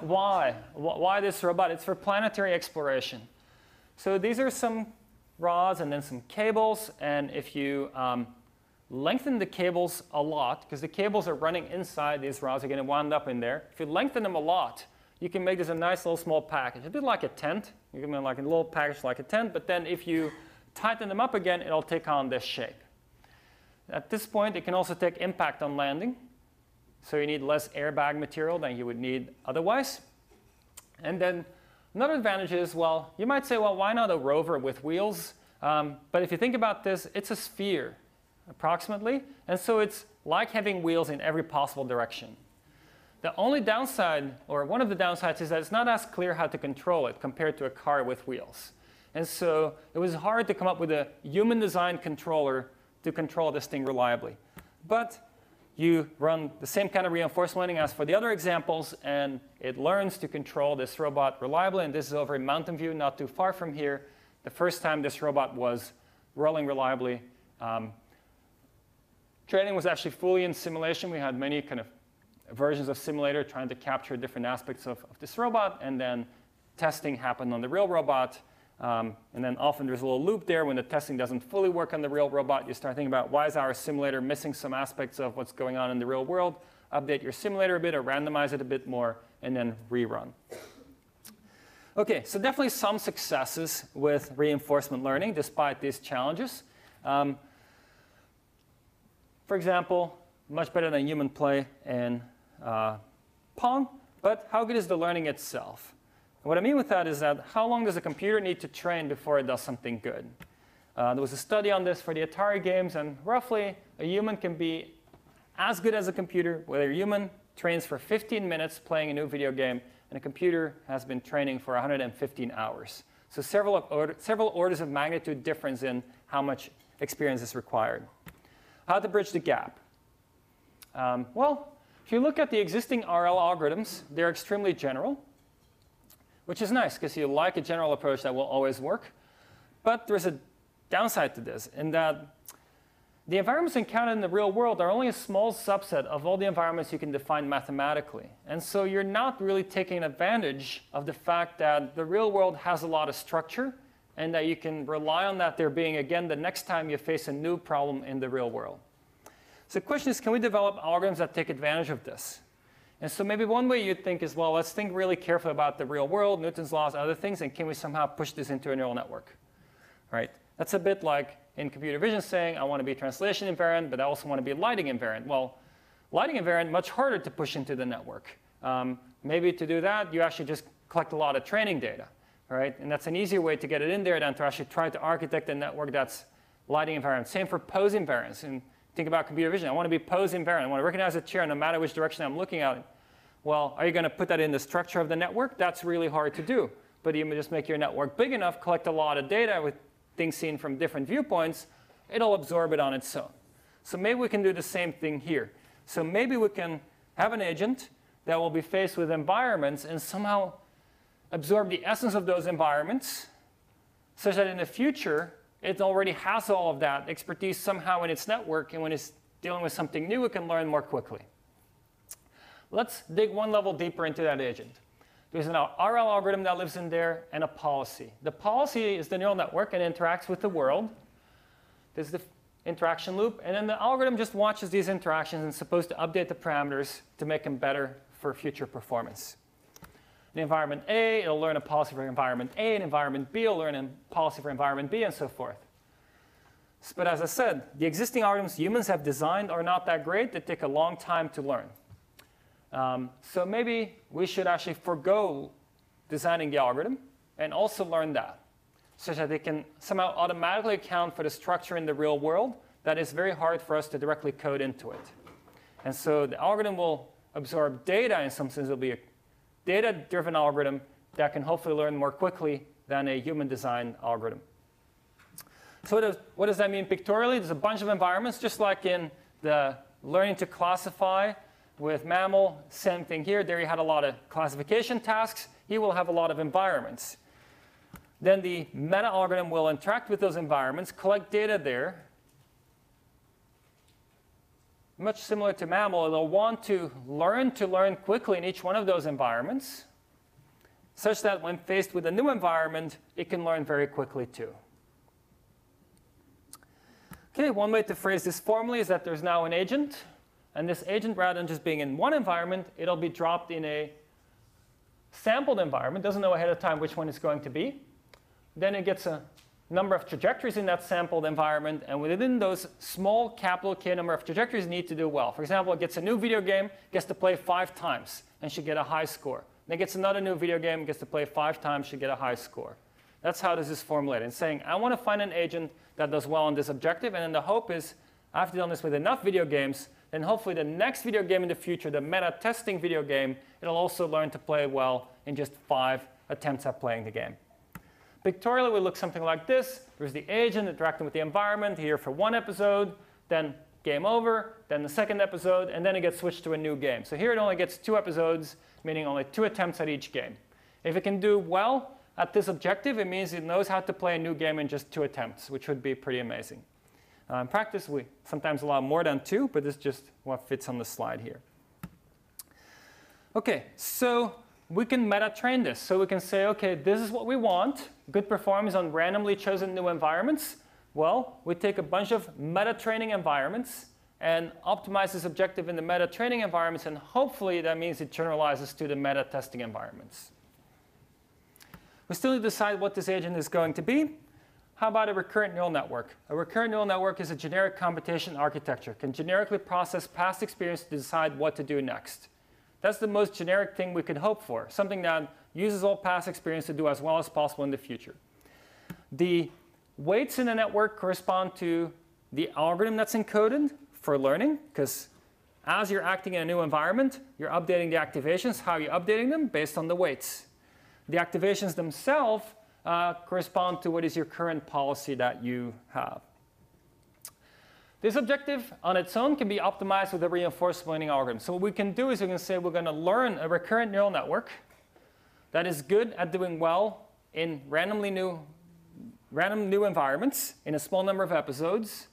why? Why this robot? It's for planetary exploration. So these are some rods and then some cables. And if you lengthen the cables a lot, because the cables are running inside these rods, are going to wind up in there. If you lengthen them a lot, you can make this a nice little small package, a bit like a tent. You can make like a little package like a tent, but then if you tighten them up again, it'll take on this shape. At this point, it can also take impact on landing, so you need less airbag material than you would need otherwise. And then another advantage is, well, you might say, well, why not a rover with wheels? But if you think about this, it's a sphere, approximately. And so it's like having wheels in every possible direction. The only downside, or one of the downsides, is that it's not as clear how to control it compared to a car with wheels. And so it was hard to come up with a human-designed controller to control this thing reliably. But you run the same kind of reinforcement learning as for the other examples, and it learns to control this robot reliably. And this is over in Mountain View, not too far from here, the first time this robot was rolling reliably. Training was actually fully in simulation. We had many kind of versions of simulator trying to capture different aspects of this robot. And then testing happened on the real robot. And then often there's a little loop there. When the testing doesn't fully work on the real robot, you start thinking about, why is our simulator missing some aspects of what's going on in the real world? Update your simulator a bit or randomize it a bit more, and then rerun. OK, so definitely some successes with reinforcement learning, despite these challenges. For example, much better than human play in Pong. But how good is the learning itself? And what I mean with that is that how long does a computer need to train before it does something good? There was a study on this for the Atari games. And roughly, a human can be as good as a computer, whether a human trains for 15 minutes playing a new video game, and a computer has been training for 115 hours. So several orders of magnitude difference in how much experience is required. How to bridge the gap? Well, if you look at the existing RL algorithms, they're extremely general, which is nice, because you like a general approach that will always work. But there's a downside to this, in that the environments encountered in the real world are only a small subset of all the environments you can define mathematically. And so you're not really taking advantage of the fact that the real world has a lot of structure, and that you can rely on that there being, again, the next time you face a new problem in the real world. So the question is, can we develop algorithms that take advantage of this? And so maybe one way you'd think is, well, let's think really carefully about the real world, Newton's laws, other things, and can we somehow push this into a neural network? Right? That's a bit like in computer vision saying, I want to be translation invariant, but I also want to be lighting invariant. Well, lighting invariant, much harder to push into the network. Maybe to do that, you actually just collect a lot of training data. Right? And that's an easier way to get it in there than to actually try to architect a network that's lighting invariant. Same for pose invariance. And think about computer vision. I want to be pose invariant. I want to recognize a chair no matter which direction I'm looking at it. Well, are you going to put that in the structure of the network? That's really hard to do. But you just make your network big enough, collect a lot of data with things seen from different viewpoints. It'll absorb it on its own. So maybe we can do the same thing here. So maybe we can have an agent that will be faced with environments and somehow absorb the essence of those environments, such that in the future, it already has all of that expertise somehow in its network. And when it's dealing with something new, it can learn more quickly. Let's dig one level deeper into that agent. There's an RL algorithm that lives in there and a policy. The policy is the neural network and interacts with the world. There's the interaction loop. And then the algorithm just watches these interactions and is supposed to update the parameters to make them better for future performance. In environment A, it'll learn a policy for environment A. In environment B, it'll learn a policy for environment B, and so forth. But as I said, the existing algorithms humans have designed are not that great. They take a long time to learn. So maybe we should actually forego designing the algorithm and also learn that, such that they can somehow automatically account for the structure in the real world that is very hard for us to directly code into it. And so the algorithm will absorb data. In some sense, it'll be a data-driven algorithm that can hopefully learn more quickly than a human-designed algorithm. So what does that mean pictorially? There's a bunch of environments, just like in the learning to classify with MAML. Same thing here. There you had a lot of classification tasks. He will have a lot of environments. Then the meta-algorithm will interact with those environments, collect data there. Much similar to MAML, it'll want to learn quickly in each one of those environments, such that when faced with a new environment, it can learn very quickly too. Okay, one way to phrase this formally is that there's now an agent. And this agent, rather than just being in one environment, it'll be dropped in a sampled environment. Doesn't know ahead of time which one it's going to be. Then it gets a number of trajectories in that sampled environment. And within those small capital K number of trajectories, need to do well. For example, it gets a new video game, gets to play 5 times, and should get a high score. Then it gets another new video game, gets to play 5 times, should get a high score. That's how this is formulated. It's saying, I want to find an agent that does well on this objective. And then the hope is, after done this with enough video games, then hopefully the next video game in the future, the meta testing video game, it'll also learn to play well in just 5 attempts at playing the game. Pictorially, we look something like this. There's the agent interacting with the environment here for 1 episode, then game over, then the 2nd episode, and then it gets switched to a new game. So here it only gets 2 episodes, meaning only 2 attempts at each game. If it can do well at this objective, it means it knows how to play a new game in just 2 attempts, which would be pretty amazing. In practice, we sometimes allow more than 2, but this is just what fits on the slide here. OK, so we can meta-train this. So we can say, OK, this is what we want. Good performance on randomly chosen new environments. Well, we take a bunch of meta-training environments and optimize this objective in the meta-training environments. And hopefully, that means it generalizes to the meta-testing environments. We still need to decide what this agent is going to be. How about a recurrent neural network? A recurrent neural network is a generic computation architecture. It can generically process past experience to decide what to do next. That's the most generic thing we could hope for, something that uses all past experience to do as well as possible in the future. The weights in the network correspond to the algorithm that's encoded for learning, because as you're acting in a new environment, you're updating the activations. How are you updating them? Based on the weights. The activations themselves correspond to what is your current policy that you have. This objective on its own can be optimized with a reinforcement learning algorithm. So what we can do is we can say we're going to learn a recurrent neural network that is good at doing well in random new environments in a small number of episodes.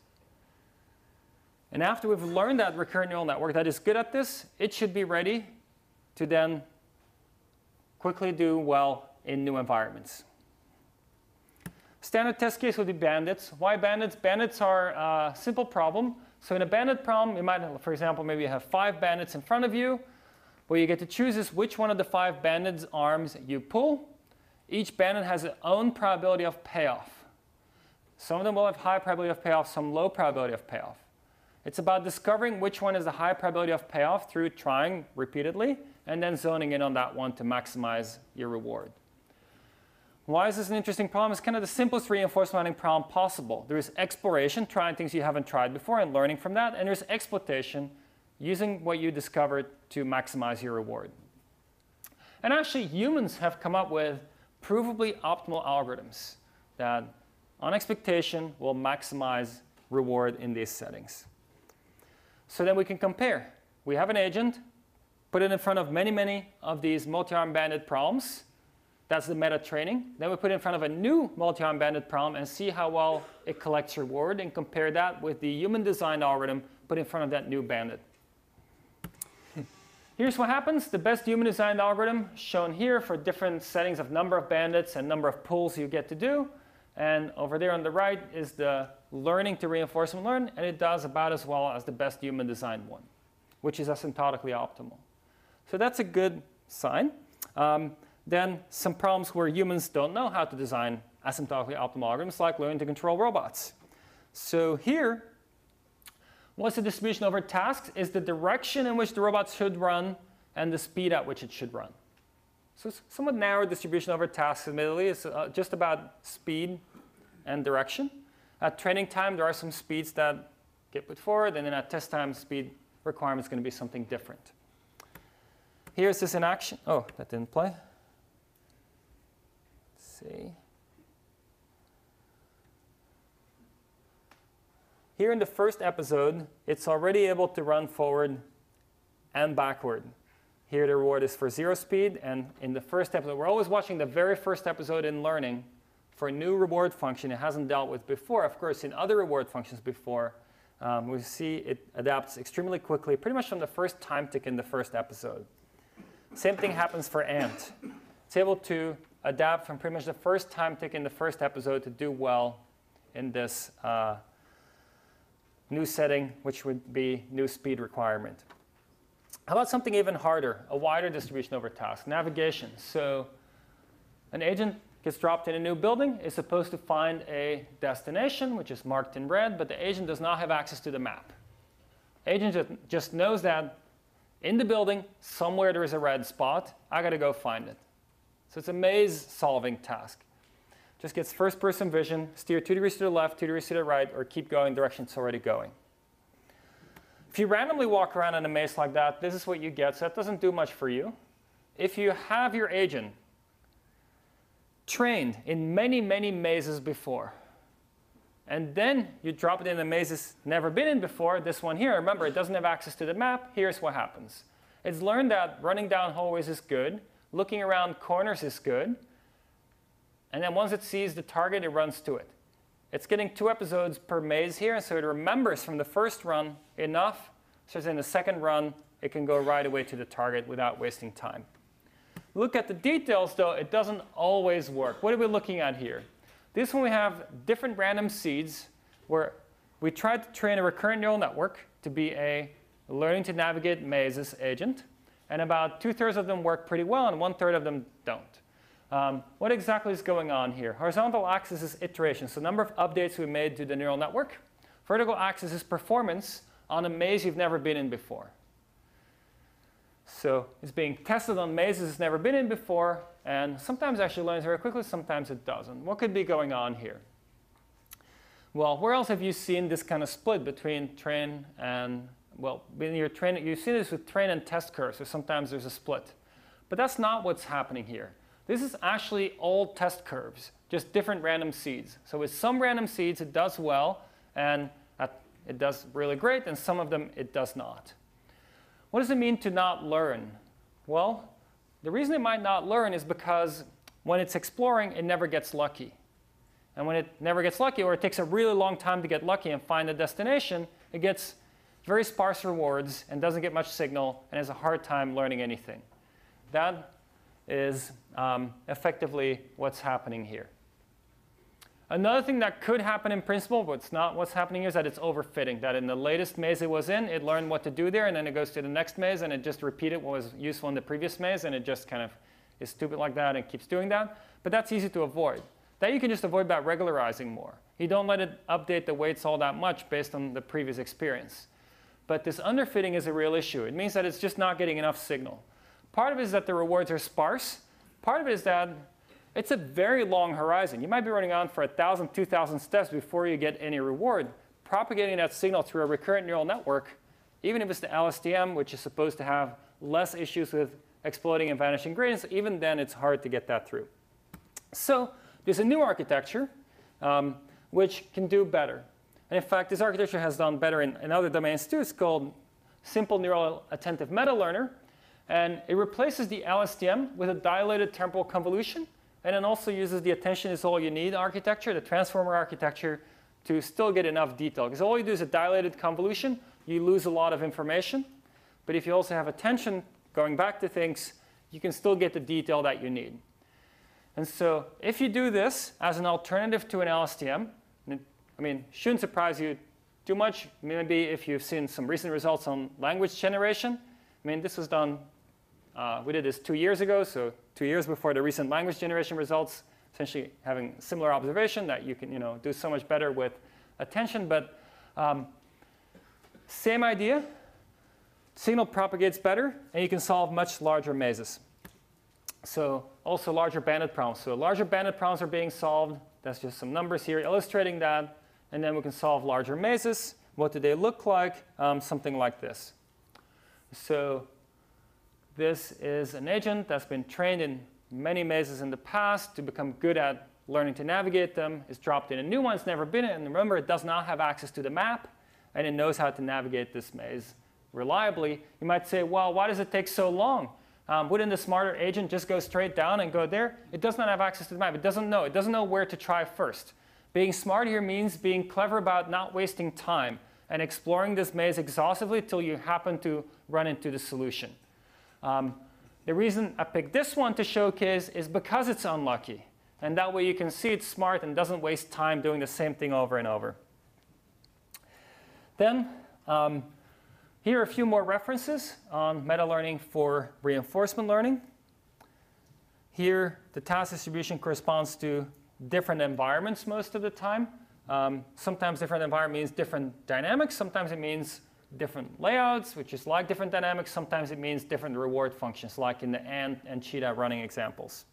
And after we've learned that recurrent neural network that is good at this, it should be ready to then quickly do well in new environments. Standard test case would be bandits. Why bandits? Bandits are a simple problem. So in a bandit problem, you might, for example, maybe you have 5 bandits in front of you. What you get to choose is which one of the 5 bandits' arms you pull. Each bandit has its own probability of payoff. Some of them will have high probability of payoff, some low probability of payoff. It's about discovering which one is the high probability of payoff through trying repeatedly, and then zoning in on that one to maximize your reward. Why is this an interesting problem? It's kind of the simplest reinforcement learning problem possible. There is exploration, trying things you haven't tried before and learning from that. And there's exploitation, using what you discovered to maximize your reward. And actually, humans have come up with provably optimal algorithms that, on expectation, will maximize reward in these settings. So then we can compare. We have an agent. Put it in front of many, many of these multi-arm bandit problems. That's the meta training. Then we put it in front of a new multi-arm bandit problem and see how well it collects reward and compare that with the human-designed algorithm put in front of that new bandit. Here's what happens. The best human designed algorithm, shown here for different settings of number of bandits and number of pulls you get to do. And over there on the right is the learning to reinforcement learn, and it does about as well as the best human designed one, which is asymptotically optimal. So that's a good sign. Then some problems where humans don't know how to design asymptotically optimal algorithms, like learning to control robots. So here, what's the distribution over tasks is the direction in which the robot should run and the speed at which it should run. So it's somewhat narrow distribution over tasks, admittedly. It's just about speed and direction. At training time, there are some speeds that get put forward. And then at test time, speed requirement is going to be something different. Here's this in action. Oh, that didn't play. Let's see. Here in the first episode, it's already able to run forward and backward. Here the reward is for zero speed. And in the first episode, we're always watching the very first episode in learning for a new reward function it hasn't dealt with before. Of course, in other reward functions before, we see it adapts extremely quickly, pretty much from the first time tick in the first episode. Same thing happens for Ant. It's able to adapt from pretty much the first time tick in the first episode to do well in this new setting, which would be new speed requirement. How about something even harder, a wider distribution over tasks, navigation? So an agent gets dropped in a new building, is supposed to find a destination, which is marked in red, but the agent does not have access to the map. Agent just knows that in the building, somewhere there is a red spot. I got to go find it. So it's a maze-solving task. Just gets first-person vision, steer 2 degrees to the left, 2 degrees to the right, or keep going the direction it's already going. If you randomly walk around in a maze like that, this is what you get. So that doesn't do much for you. If you have your agent trained in many, many mazes before, and then you drop it in a maze it's never been in before, this one here, remember, it doesn't have access to the map. Here's what happens. It's learned that running down hallways is good, looking around corners is good, and then once it sees the target, it runs to it. It's getting 2 episodes per maze here, and so it remembers from the first run enough, so in the second run, it can go right away to the target without wasting time. Look at the details, though. It doesn't always work. What are we looking at here? This one, we have different random seeds where we tried to train a recurrent neural network to be a learning to navigate mazes agent, and about 2/3 of them work pretty well, and 1/3 of them don't. What exactly is going on here? Horizontal axis is iteration, so number of updates we made to the neural network. Vertical axis is performance on a maze you've never been in before. So it's being tested on mazes it's never been in before, and sometimes actually learns very quickly, sometimes it doesn't. What could be going on here? Well, where else have you seen this kind of split between train and, well, when you're training, you see this with train and test curves, so sometimes there's a split. But that's not what's happening here. This is actually all test curves, just different random seeds. So with some random seeds, it does well, and it does really great, and some of them it does not. What does it mean to not learn? Well, the reason it might not learn is because when it's exploring, it never gets lucky. And when it never gets lucky, or it takes a really long time to get lucky and find a destination, it gets very sparse rewards and doesn't get much signal and has a hard time learning anything. That is effectively what's happening here. Another thing that could happen in principle, but it's not what's happening, is that it's overfitting. That in the latest maze it was in, it learned what to do there, and then it goes to the next maze, and it just repeated what was useful in the previous maze, and it just kind of is stupid like that and keeps doing that. But that's easy to avoid. That you can just avoid by regularizing more. You don't let it update the weights all that much based on the previous experience. But this underfitting is a real issue. It means that it's just not getting enough signal. Part of it is that the rewards are sparse. Part of it is that it's a very long horizon. You might be running on for 1,000, 2,000 steps before you get any reward. Propagating that signal through a recurrent neural network, even if it's the LSTM, which is supposed to have less issues with exploding and vanishing gradients, even then it's hard to get that through. So there's a new architecture which can do better. And in fact, this architecture has done better in other domains too. It's called Simple Neural Attentive Meta Learner. And it replaces the LSTM with a dilated temporal convolution, and then also uses the attention is all you need architecture, the transformer architecture, to still get enough detail. Because all you do is a dilated convolution, you lose a lot of information. But if you also have attention going back to things, you can still get the detail that you need. And so if you do this as an alternative to an LSTM, I mean, shouldn't surprise you too much. Maybe if you've seen some recent results on language generation. I mean, this was done, we did this 2 years ago, so 2 years before the recent language generation results, essentially having similar observation that you can do so much better with attention. But same idea. Signal propagates better, and you can solve much larger mazes. So also larger bandit problems. So larger bandit problems are being solved. That's just some numbers here illustrating that. And then we can solve larger mazes. What do they look like? Something like this. So this is an agent that's been trained in many mazes in the past to become good at learning to navigate them. It's dropped in a new one. It's never been in. And remember, it does not have access to the map, and it knows how to navigate this maze reliably. You might say, well, why does it take so long? Wouldn't the smarter agent just go straight down and go there? It does not have access to the map. It doesn't know. It doesn't know where to try first. Being smart here means being clever about not wasting time and exploring this maze exhaustively till you happen to run into the solution. The reason I picked this one to showcase is because it's unlucky. And that way you can see it's smart and doesn't waste time doing the same thing over and over. Then here are a few more references on meta-learning for reinforcement learning. Here, the task distribution corresponds to different environments most of the time. Sometimes different environment means different dynamics. Sometimes it means different layouts, which is like different dynamics. Sometimes it means different reward functions, like in the ant and cheetah running examples.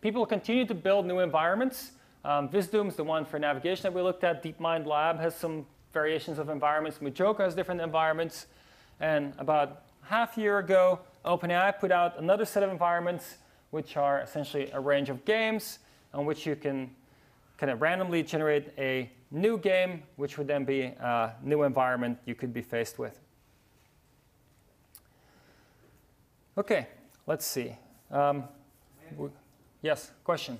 People continue to build new environments. Vizdoom is the one for navigation that we looked at. DeepMind Lab has some variations of environments. Mujoco has different environments. And about half a year ago, OpenAI put out another set of environments, which are essentially a range of games on which you can kind of randomly generate a new game, which would then be a new environment you could be faced with. OK, let's see. Yes, question?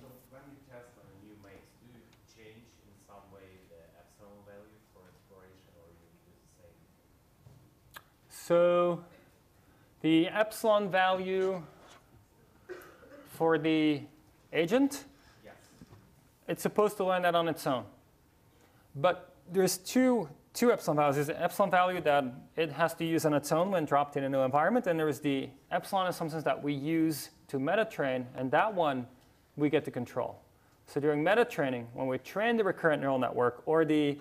So the epsilon value for the agent, yes, it's supposed to learn that on its own. But there's two epsilon values. There's the epsilon value that it has to use on its own when dropped in a new environment. And there is the epsilon assumptions that we use to meta-train. And that one we get to control. So during meta-training, when we train the recurrent neural network or the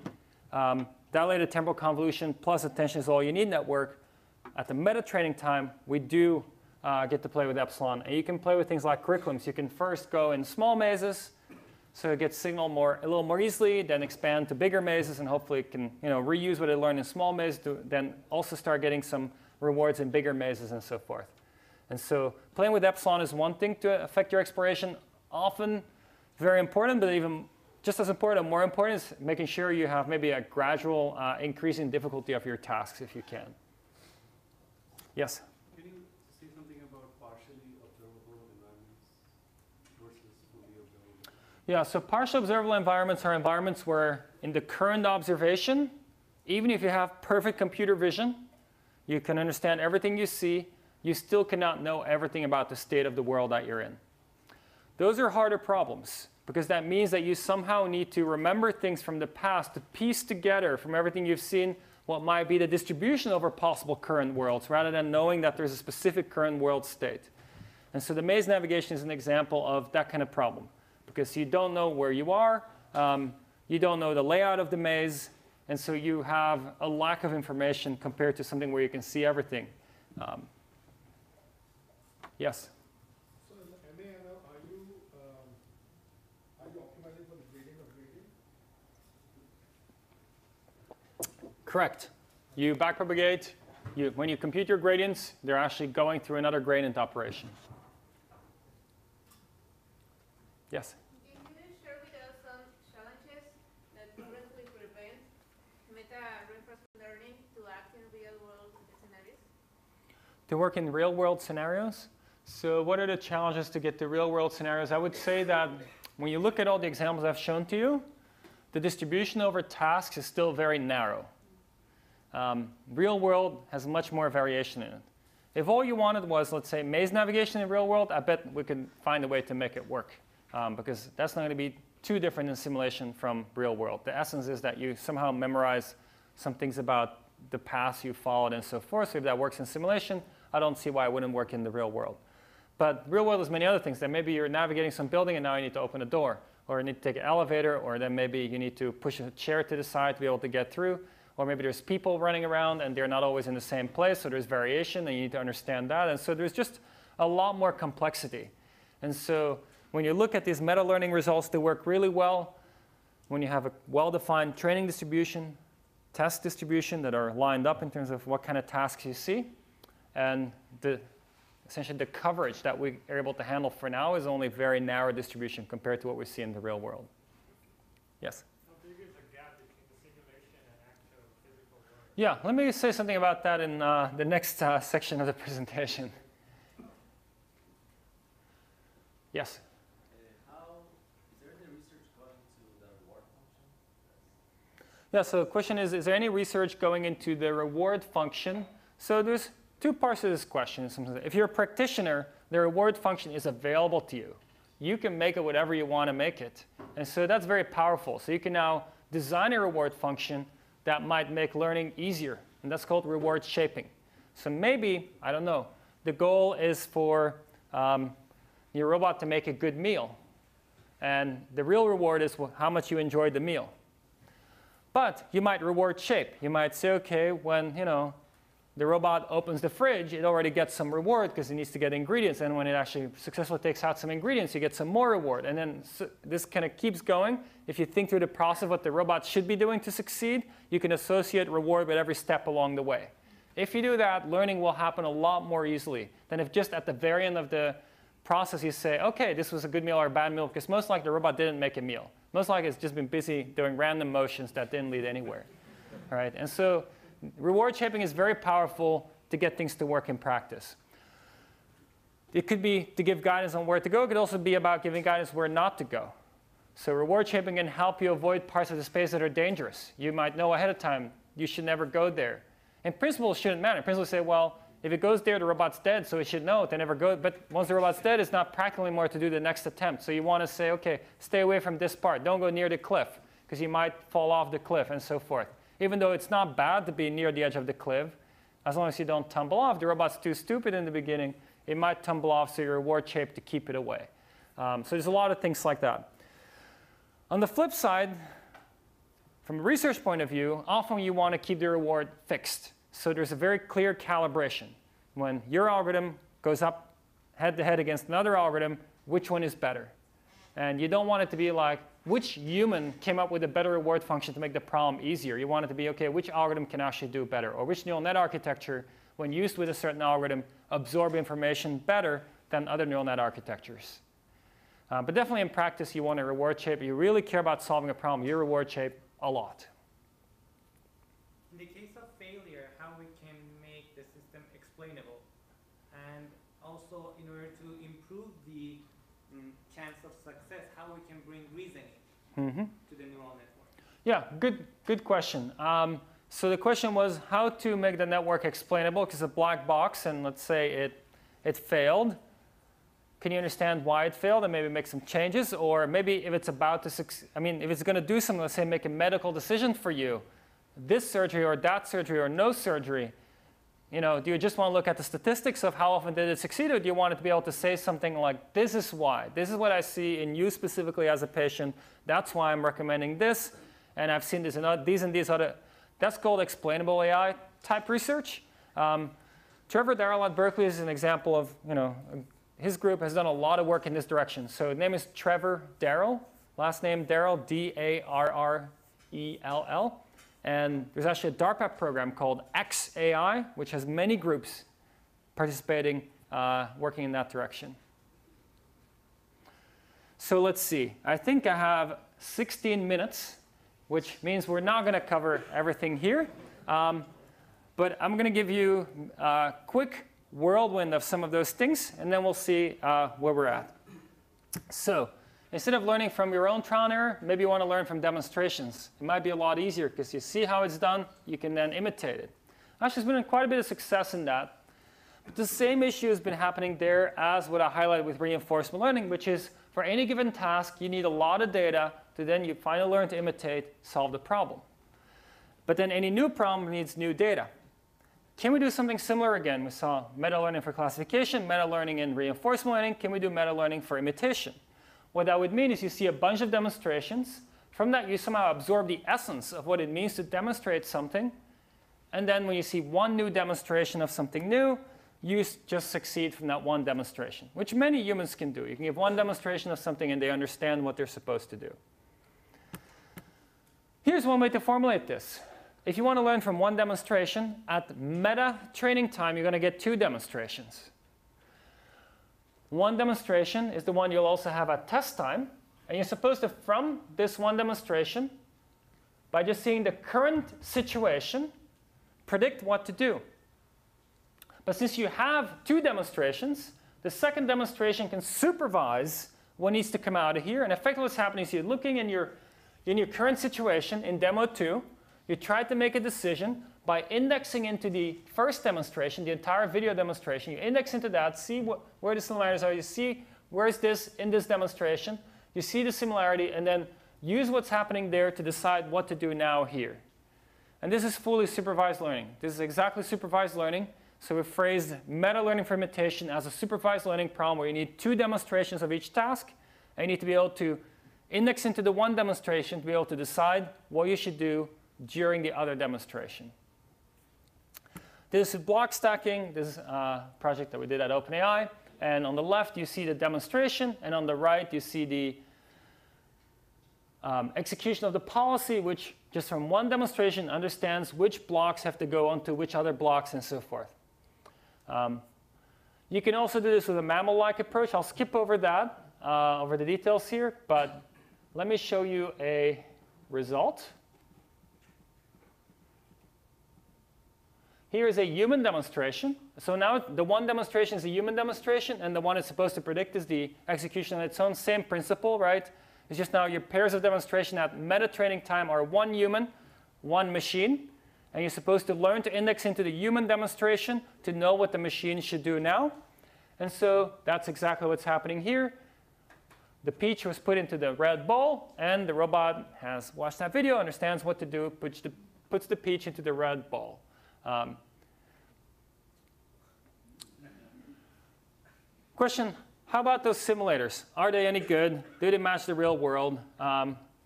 dilated temporal convolution plus attention is all you need network, at the meta-training time, we do get to play with epsilon. And you can play with things like curriculums. You can first go in small mazes, so it gets signal a little more easily, then expand to bigger mazes, and hopefully it can reuse what it learned in small mazes to then also start getting some rewards in bigger mazes and so forth. And so playing with epsilon is one thing to affect your exploration, often very important, but even just as important or more important is making sure you have maybe a gradual increase in difficulty of your tasks if you can. Yes? Can you say something about partially observable environments versus fully observable? Yeah, so partially observable environments are environments where in the current observation, even if you have perfect computer vision, you can understand everything you see, you still cannot know everything about the state of the world that you're in. Those are harder problems, because that means that you somehow need to remember things from the past to piece together from everything you've seen what might be the distribution over possible current worlds, rather than knowing that there's a specific current world state. And so the maze navigation is an example of that kind of problem, because you don't know where you are. You don't know the layout of the maze. And so you have a lack of information compared to something where you can see everything. Yes? Correct. You backpropagate. When you compute your gradients, they're actually going through another gradient operation. Yes? Can you share with us some challenges that currently prevent meta-reinforcement learning to act in real-world scenarios? To work in real-world scenarios? So what are the challenges to get to real-world scenarios? I would say that when you look at all the examples I've shown to you, the distribution over tasks is still very narrow. Real world has much more variation in it. If all you wanted was, let's say, maze navigation in the real world, I bet we could find a way to make it work, because that's not going to be too different in simulation from real world. The essence is that you somehow memorize some things about the paths you followed and so forth. So if that works in simulation, I don't see why it wouldn't work in the real world. But real world is many other things. Then maybe you're navigating some building and now you need to open a door, or you need to take an elevator, or then maybe you need to push a chair to the side to be able to get through. Or maybe there's people running around and they're not always in the same place, so there's variation and you need to understand that. And so there's just a lot more complexity. And so when you look at these meta learning results, they work really well when you have a well-defined training distribution, test distribution that are lined up in terms of what kind of tasks you see. And essentially the coverage that we are able to handle for now is only very narrow distribution compared to what we see in the real world. Yes? Yeah, let me say something about that in the next section of the presentation. Yes? Is there any research going into the reward function? Yeah, so the question is there any research going into the reward function? So there's two parts of this question. If you're a practitioner, the reward function is available to you. You can make it whatever you want to make it. And so that's very powerful. So you can now design a reward function that might make learning easier, and that's called reward shaping. So maybe, I don't know, the goal is for your robot to make a good meal, and the real reward is how much you enjoyed the meal. But you might reward shape. You might say, okay, when the robot opens the fridge, it already gets some reward because it needs to get ingredients, and when it actually successfully takes out some ingredients, you get some more reward, and then this kind of keeps going. If you think through the process of what the robot should be doing to succeed, you can associate reward with every step along the way. If you do that, learning will happen a lot more easily than if just at the very end of the process you say, okay, this was a good meal or a bad meal, because most likely the robot didn't make a meal. Most likely it's just been busy doing random motions that didn't lead anywhere. All right? And so reward shaping is very powerful to get things to work in practice. It could be to give guidance on where to go. It could also be about giving guidance where not to go. So reward shaping can help you avoid parts of the space that are dangerous. You might know ahead of time you should never go there. And principles shouldn't matter. Principles say, well, if it goes there, the robot's dead, so it should know it. They never go. But once the robot's dead, it's not practical anymore to do the next attempt. So you want to say, OK, stay away from this part. Don't go near the cliff, because you might fall off the cliff and so forth. Even though it's not bad to be near the edge of the cliff, as long as you don't tumble off. The robot's too stupid in the beginning. It might tumble off, so your reward shape to keep it away. So there's a lot of things like that. On the flip side, from a research point of view, often you want to keep the reward fixed. So there's a very clear calibration. When your algorithm goes up head-to-head against another algorithm, which one is better? And you don't want it to be like, which human came up with a better reward function to make the problem easier? You want it to be, OK, which algorithm can actually do better? Or which neural net architecture, when used with a certain algorithm, absorbs information better than other neural net architectures? But definitely in practice, you want a reward shape. You really care about solving a problem, your reward shape, a lot. In the case of failure, how we can make the system explainable? And also, in order to improve the chance of success, how we can bring reasoning to the neural network? Yeah, good question. So the question was how to make the network explainable, because it's a black box, and let's say it failed. Can you understand why it failed and maybe make some changes? Or maybe if it's about to succeed, I mean, if it's going to do something, let's say make a medical decision for you, this surgery or that surgery or no surgery, do you just want to look at the statistics of how often did it succeed, or do you want it to be able to say something like, this is why. This is what I see in you specifically as a patient. That's why I'm recommending this. And I've seen this in these and these other. That's called explainable AI type research. Trevor Darrell at Berkeley is an example of, his group has done a lot of work in this direction. So his name is Trevor Darrell. Last name Darrell, D-A-R-R-E-L-L. And there's actually a DARPA program called XAI, which has many groups participating, working in that direction. So let's see. I think I have 16 minutes, which means we're not going to cover everything here. But I'm going to give you a quick whirlwind of some of those things, and then we'll see where we're at. So instead of learning from your own trial and error, maybe you want to learn from demonstrations. It might be a lot easier because you see how it's done. You can then imitate it. Actually, there's been quite a bit of success in that. But the same issue has been happening there as what I highlighted with reinforcement learning, which is for any given task, you need a lot of data to then you finally learn to imitate, solve the problem. But then any new problem needs new data. Can we do something similar again? We saw meta-learning for classification, meta-learning in reinforcement learning. Can we do meta-learning for imitation? What that would mean is you see a bunch of demonstrations. From that, you somehow absorb the essence of what it means to demonstrate something. And then when you see one new demonstration of something new, you just succeed from that one demonstration, which many humans can do. You can give one demonstration of something, and they understand what they're supposed to do. Here's one way to formulate this. If you want to learn from one demonstration, at meta training time, you're going to get two demonstrations. One demonstration is the one you'll also have at test time. And you're supposed to, from this one demonstration, by just seeing the current situation, predict what to do. But since you have two demonstrations, the second demonstration can supervise what needs to come out of here. And effectively what's happening is you're looking in your current situation in demo 2. You try to make a decision by indexing into the first demonstration, the entire video demonstration. You index into that, see where the similarities are. You see where is this in this demonstration. You see the similarity, and then use what's happening there to decide what to do now here. And this is fully supervised learning. This is exactly supervised learning. So we phrased meta-learning for imitation as a supervised learning problem where you need two demonstrations of each task, and you need to be able to index into the one demonstration to be able to decide what you should do during the other demonstration. This is block stacking. This is a project that we did at OpenAI. And on the left, you see the demonstration. And on the right, you see the execution of the policy, which just from one demonstration understands which blocks have to go onto which other blocks and so forth. You can also do this with a MAML-like approach. I'll skip over that, over the details here. But let me show you a result. Here is a human demonstration. So now the one demonstration is a human demonstration, and the one it's supposed to predict is the execution on its own. Same principle, right? It's just now your pairs of demonstration at meta training time are one human, one machine. And you're supposed to learn to index into the human demonstration to know what the machine should do now. And so that's exactly what's happening here. The peach was put into the red bowl, and the robot has watched that video, understands what to do, puts the peach into the red bowl. Question, how about those simulators? Are they any good? Do they match the real world?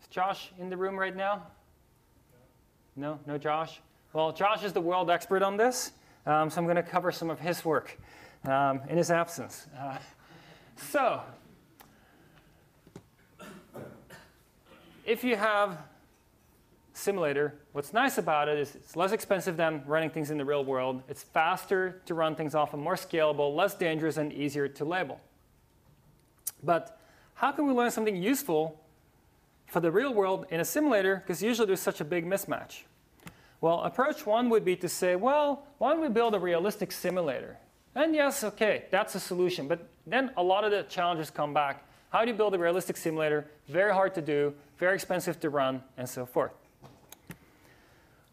Is Josh in the room right now? No? No Josh? Well, Josh is the world expert on this, so I'm going to cover some of his work in his absence. So if you have simulator, what's nice about it is it's less expensive than running things in the real world. It's faster to run things off and more scalable, less dangerous, and easier to label. But how can we learn something useful for the real world in a simulator? Because usually there's such a big mismatch. Well, approach one would be to say, well, why don't we build a realistic simulator? And yes, OK, that's a solution. But then a lot of the challenges come back. How do you build a realistic simulator? Very hard to do, very expensive to run, and so forth.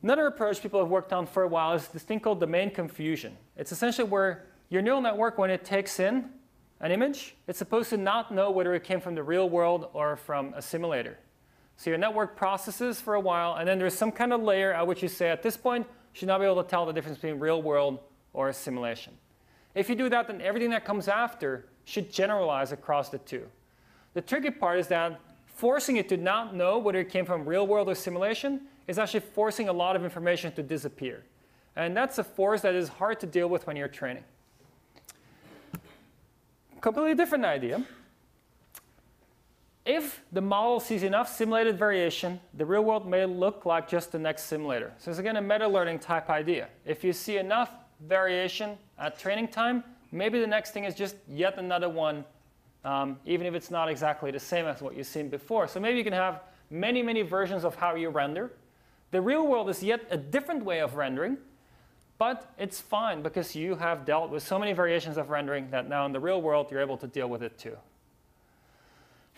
Another approach people have worked on for a while is this thing called domain confusion. It's essentially where your neural network, when it takes in an image, it's supposed to not know whether it came from the real world or from a simulator. So your network processes for a while, and then there's some kind of layer at which you say, at this point, you should not be able to tell the difference between real world or a simulation. If you do that, then everything that comes after should generalize across the two. The tricky part is that forcing it to not know whether it came from real world or simulation is actually forcing a lot of information to disappear. And that's a force that is hard to deal with when you're training. Completely different idea. If the model sees enough simulated variation, the real world may look like just the next simulator. So it's again a meta-learning type idea. If you see enough variation at training time, maybe the next thing is just yet another one, even if it's not exactly the same as what you've seen before. So maybe you can have many, many versions of how you render. The real world is yet a different way of rendering, but it's fine because you have dealt with so many variations of rendering that now in the real world, you're able to deal with it too.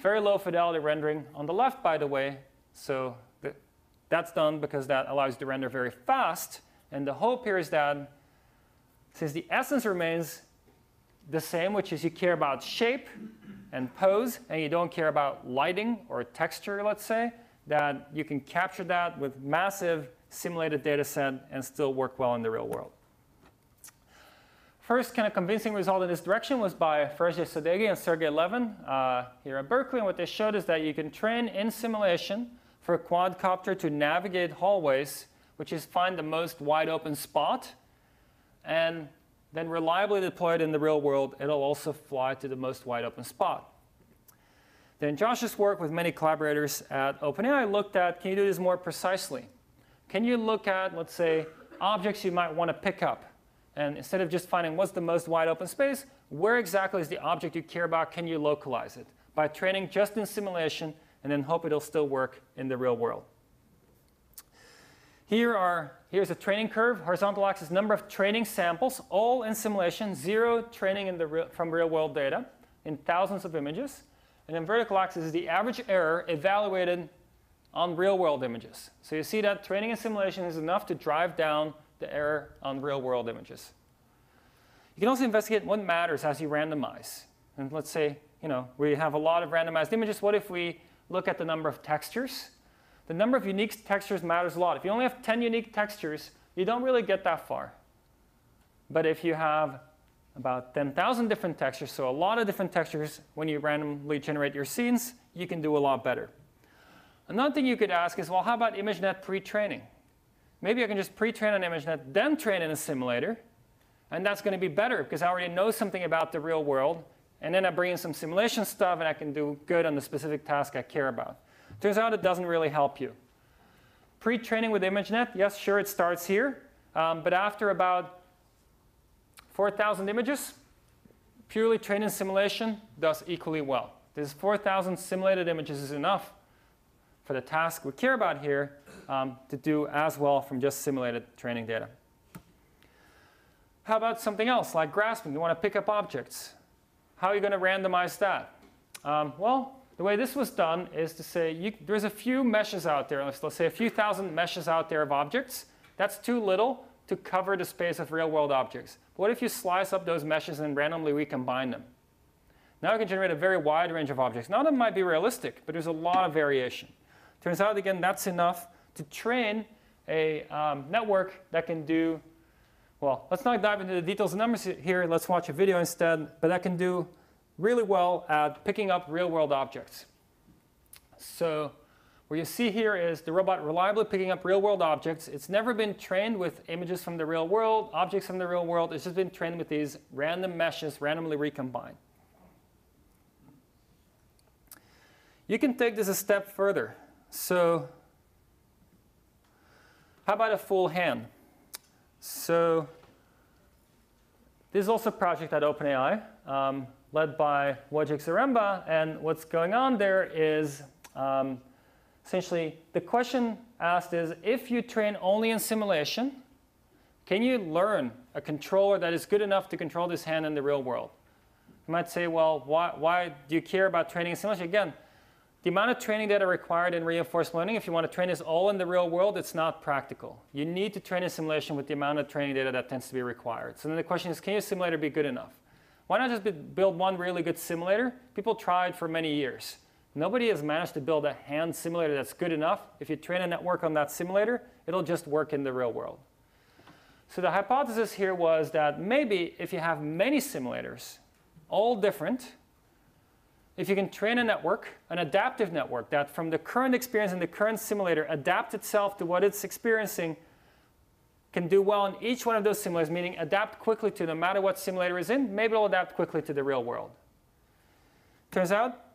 Very low fidelity rendering on the left, by the way. So that's done because that allows you to render very fast. And the hope here is that since the essence remains the same, which is you care about shape and pose, and you don't care about lighting or texture, let's say, that you can capture that with massive simulated data set and still work well in the real world. First kind of convincing result in this direction was by Fereshteh Sadeghi and Sergey Levin here at Berkeley. And what they showed is that you can train in simulation for a quadcopter to navigate hallways, which is find the most wide open spot, and then reliably deploy it in the real world. It'll also fly to the most wide open spot. Then Josh's work with many collaborators at OpenAI looked at, can you do this more precisely? Can you look at, let's say, objects you might want to pick up? And instead of just finding what's the most wide open space, where exactly is the object you care about? Can you localize it? By training just in simulation and then hope it'll still work in the real world. Here's a training curve, horizontal axis, number of training samples, all in simulation, zero training in the from real world data in thousands of images. And then vertical axis is the average error evaluated on real world images. So you see that training and simulation is enough to drive down the error on real-world images. You can also investigate what matters as you randomize. And let's say, you know, we have a lot of randomized images. What if we look at the number of textures? The number of unique textures matters a lot. If you only have 10 unique textures, you don't really get that far. But if you have about 10,000 different textures, so a lot of different textures, when you randomly generate your scenes, you can do a lot better. Another thing you could ask is, well, how about ImageNet pre-training? Maybe I can just pre-train on ImageNet, then train in a simulator. And that's going to be better, because I already know something about the real world. And then I bring in some simulation stuff, and I can do good on the specific task I care about. Turns out it doesn't really help you. Pre-training with ImageNet, yes, sure, it starts here. But after about 4,000 images, purely trained in simulation does equally well. This 4,000 simulated images is enough for the task we care about here to do as well from just simulated training data. How about something else, like grasping? You want to pick up objects. How are you going to randomize that? Well, the way this was done is to say there's a few meshes out there. Let's say a few thousand meshes out there of objects. That's too little to cover the space of real-world objects. But what if you slice up those meshes and randomly recombine them? Now you can generate a very wide range of objects. None of them might be realistic, but there's a lot of variation. Turns out, again, that's enough to train a network that can do, well, let's not dive into the details of numbers here. Let's watch a video instead. But that can do really well at picking up real-world objects. So what you see here is the robot reliably picking up real-world objects. It's never been trained with images from the real world, objects from the real world. It's just been trained with these random meshes randomly recombined. You can take this a step further. So how about a full hand? So this is also a project at OpenAI, led by Wojciech Zaremba. And what's going on there is essentially the question asked is, if you train only in simulation, can you learn a controller that is good enough to control this hand in the real world? You might say, well, why do you care about training in simulation? Again, the amount of training data required in reinforcement learning, if you want to train this all in the real world, it's not practical. You need to train in simulation with the amount of training data that tends to be required. So then the question is, can your simulator be good enough? Why not just build one really good simulator? People tried for many years. Nobody has managed to build a hand simulator that's good enough. If you train a network on that simulator, it'll just work in the real world. So the hypothesis here was that maybe if you have many simulators, all different, if you can train a network, an adaptive network, that from the current experience in the current simulator adapt itself to what it's experiencing, can do well in each one of those simulators, meaning adapt quickly to no matter what simulator is in, maybe it'll adapt quickly to the real world. Turns out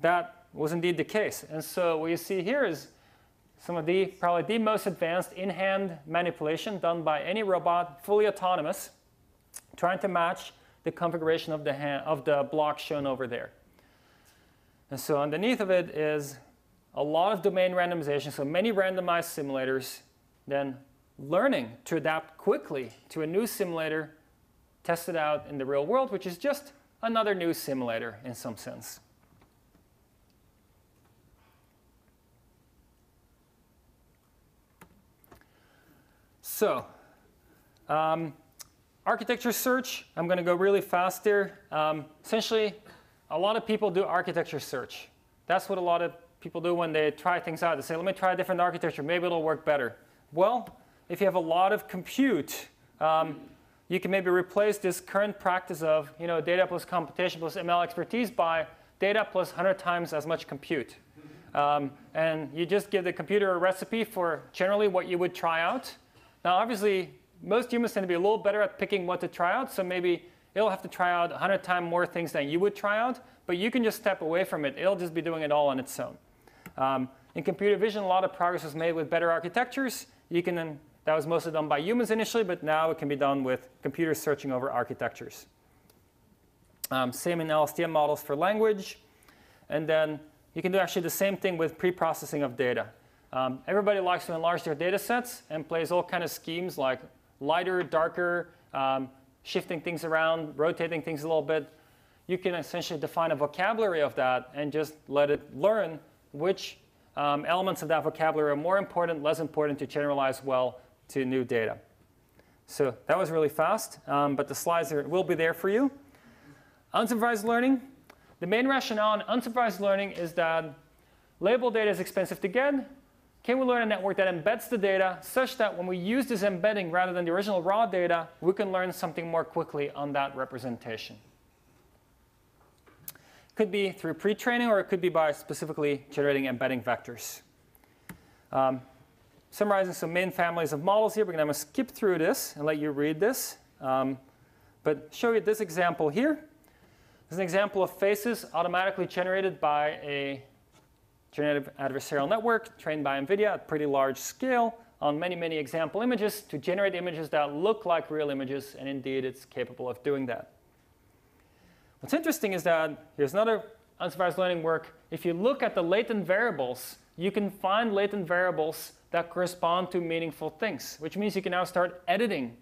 that was indeed the case. And so what you see here is some of the, probably the most advanced in-hand manipulation done by any robot, fully autonomous, trying to match the configuration of the, block shown over there. And so underneath of it is a lot of domain randomization, so many randomized simulators, then learning to adapt quickly to a new simulator, tested out in the real world, which is just another new simulator in some sense. So Architecture search, I'm going to go really fast here. Essentially, a lot of people do architecture search. That's what a lot of people do when they try things out. They say, let me try a different architecture. Maybe it'll work better. Well, if you have a lot of compute, you can maybe replace this current practice of data plus computation plus ML expertise by data plus 100 times as much compute. And you just give the computer a recipe for generally what you would try out. Now, obviously, most humans tend to be a little better at picking what to try out. So maybe it'll have to try out 100 times more things than you would try out. But you can just step away from it. It'll just be doing it all on its own. In computer vision, a lot of progress was made with better architectures. That was mostly done by humans initially, but now it can be done with computers searching over architectures. Same in LSTM models for language. And then you can do actually the same thing with pre-processing of data. Everybody likes to enlarge their data sets and plays all kinds of schemes like lighter, darker, shifting things around, rotating things a little bit. You can essentially define a vocabulary of that and just let it learn which elements of that vocabulary are more important, less important to generalize well to new data. So that was really fast, but the slides will be there for you. Unsupervised learning. The main rationale in unsupervised learning is that labeled data is expensive to get. Can we learn a network that embeds the data such that when we use this embedding rather than the original raw data, we can learn something more quickly on that representation? It could be through pre-training, or it could be by specifically generating embedding vectors. Summarizing some main families of models here, I'm going to skip through this and let you read this, but show you this example here. This is an example of faces automatically generated by a generative adversarial network trained by NVIDIA at pretty large scale on many, many example images to generate images that look like real images. And indeed, it's capable of doing that. What's interesting is that here's another unsupervised learning work. If you look at the latent variables, you can find latent variables that correspond to meaningful things, which means you can now start editing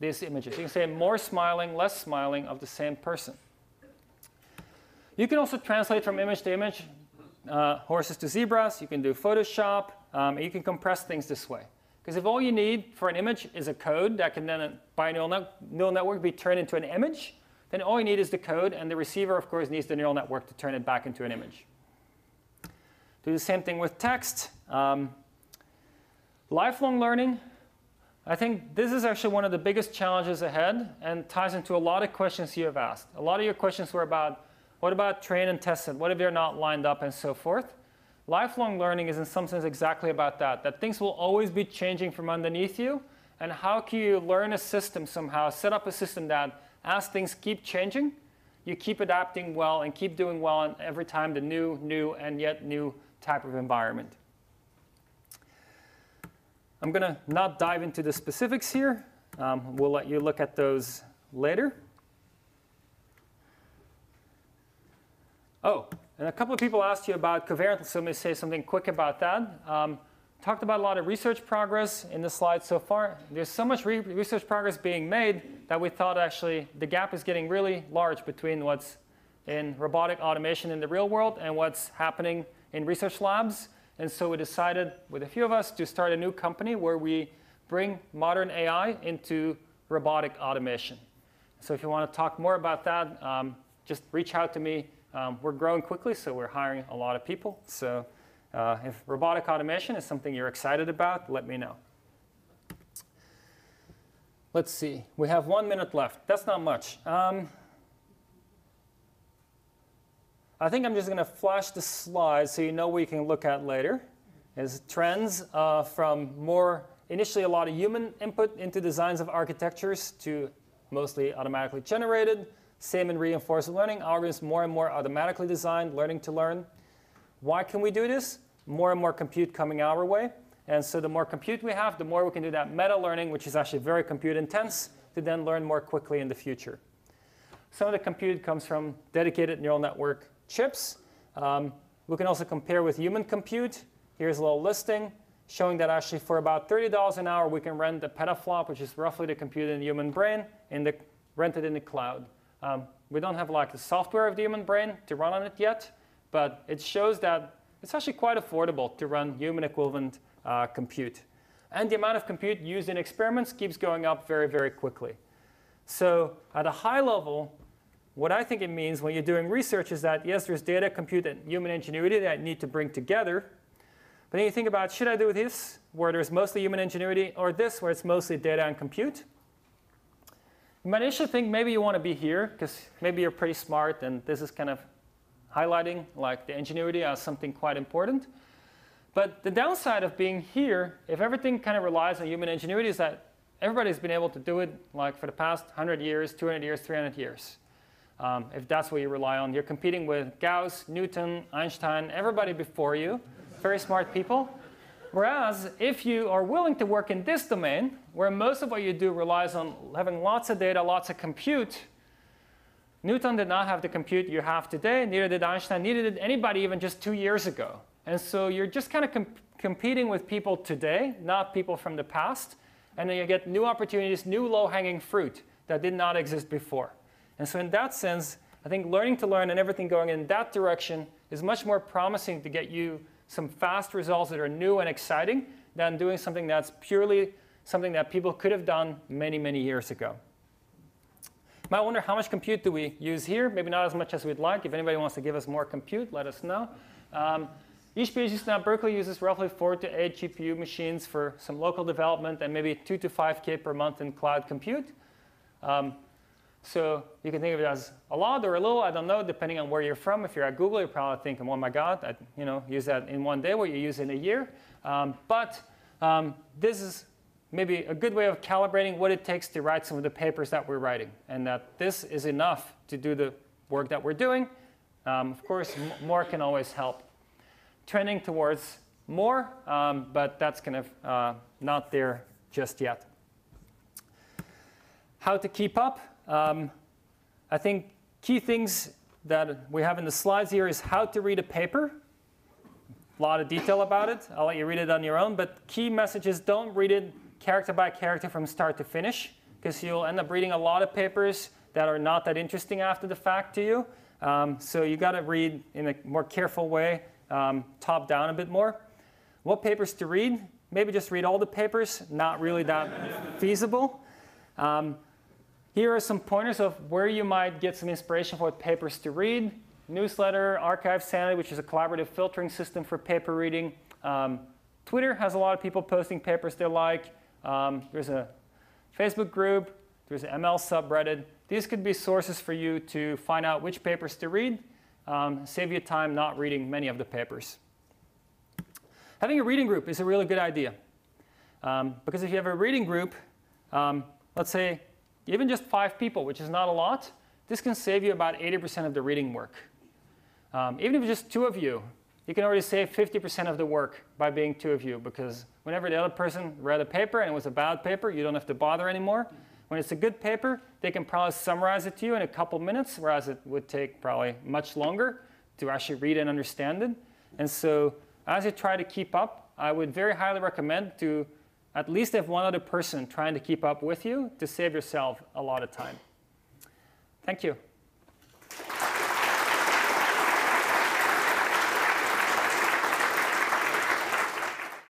these images. You can say more smiling, less smiling of the same person. You can also translate from image to image, horses to zebras. You can do Photoshop. You can compress things this way. Because if all you need for an image is a code that can then, by a neural network, be turned into an image, then all you need is the code. And the receiver, of course, needs the neural network to turn it back into an image. Do the same thing with text. Lifelong learning. I think this is actually one of the biggest challenges ahead and ties into a lot of questions you have asked. A lot of your questions were about, what about train and test it? What if they're not lined up and so forth? Lifelong learning is in some sense exactly about that, that things will always be changing from underneath you. And how can you learn a system somehow, set up a system that as things keep changing, you keep adapting well and keep doing well and every time the new, and yet new type of environment. I'm going to not dive into the specifics here. We'll let you look at those later. Oh, and a couple of people asked you about covariance. So let me say something quick about that. Talked about a lot of research progress in the slides so far. There's so much research progress being made that we thought actually the gap is getting really large between what's in robotic automation in the real world and what's happening in research labs. And so we decided, with a few of us, to start a new company where we bring modern AI into robotic automation. So if you want to talk more about that, just reach out to me. We're growing quickly, so we're hiring a lot of people. So if robotic automation is something you're excited about, let me know. Let's see. We have 1 minute left. That's not much. I think I'm just going to flash the slide so you know what you can look at later. Is trends from more initially a lot of human input into designs of architectures to mostly automatically generated. Same in reinforcement learning. Algorithms more and more automatically designed, learning to learn. Why can we do this? More and more compute coming our way. And so the more compute we have, the more we can do that meta learning, which is actually very compute intense, to then learn more quickly in the future. Some of the compute comes from dedicated neural network chips. We can also compare with human compute. Here's a little listing showing that actually for about $30 an hour, we can rent a petaflop, which is roughly the compute in the human brain, rented in the cloud. We don't have the software of the human brain to run on it yet, but it shows that it's actually quite affordable to run human equivalent compute. And the amount of compute used in experiments keeps going up very, very quickly. So at a high level, what I think it means when you're doing research is that, yes, there's data, compute, and human ingenuity that I need to bring together. But then you think about, should I do this, where there's mostly human ingenuity, or this, where it's mostly data and compute? You might initially think maybe you want to be here, because maybe you're pretty smart, and this is kind of highlighting like the ingenuity as something quite important. But the downside of being here, if everything kind of relies on human ingenuity, is that everybody's been able to do it like for the past 100 years, 200 years, 300 years. If that's what you rely on, you're competing with Gauss, Newton, Einstein, everybody before you, very smart people. Whereas if you are willing to work in this domain, where most of what you do relies on having lots of data, lots of compute, Newton did not have the compute you have today, neither did Einstein, neither did anybody even just 2 years ago. And so you're just kind of competing with people today, not people from the past. And then you get new opportunities, new low-hanging fruit that did not exist before. And so in that sense, I think learning to learn and everything going in that direction is much more promising to get you some fast results that are new and exciting than doing something that's purely something that people could have done many, many years ago. You might wonder how much compute do we use here? Maybe not as much as we'd like. If anybody wants to give us more compute, let us know. Each PhD student at Berkeley uses roughly 4 to 8 GPU machines for some local development and maybe 2 to 5K per month in cloud compute. So you can think of it as a lot or a little, I don't know, depending on where you're from. If you're at Google, you're probably thinking, oh my God, I use that in one day, what you use in a year. This is maybe a good way of calibrating what it takes to write some of the papers that we're writing, and that this is enough to do the work that we're doing. Of course, more can always help. Trending towards more, but that's kind of not there just yet. How to keep up? I think key things that we have in the slides here is how to read a paper. A lot of detail about it. I'll let you read it on your own. But key message is don't read it character by character from start to finish, because you'll end up reading a lot of papers that are not that interesting after the fact to you. So you got to read in a more careful way. Top down a bit more. What papers to read? Maybe just read all the papers. Not really that feasible. Here are some pointers of where you might get some inspiration for what papers to read. Newsletter, Archive Sanity, which is a collaborative filtering system for paper reading. Twitter has a lot of people posting papers they like. There's a Facebook group. There's an ML subreddit. These could be sources for you to find out which papers to read. Save you time not reading many of the papers. Having a reading group is a really good idea. Because if you have a reading group, let's say even just 5 people, which is not a lot, this can save you about 80% of the reading work. Even if it's just 2 of you, you can already save 50% of the work by being 2 of you. Because whenever the other person read a paper and it was a bad paper, you don't have to bother anymore. When it's a good paper, they can probably summarize it to you in a couple minutes, whereas it would take probably much longer to actually read and understand it. And so as you try to keep up, I would very highly recommend to at least have one other person trying to keep up with you to save yourself a lot of time. Thank you.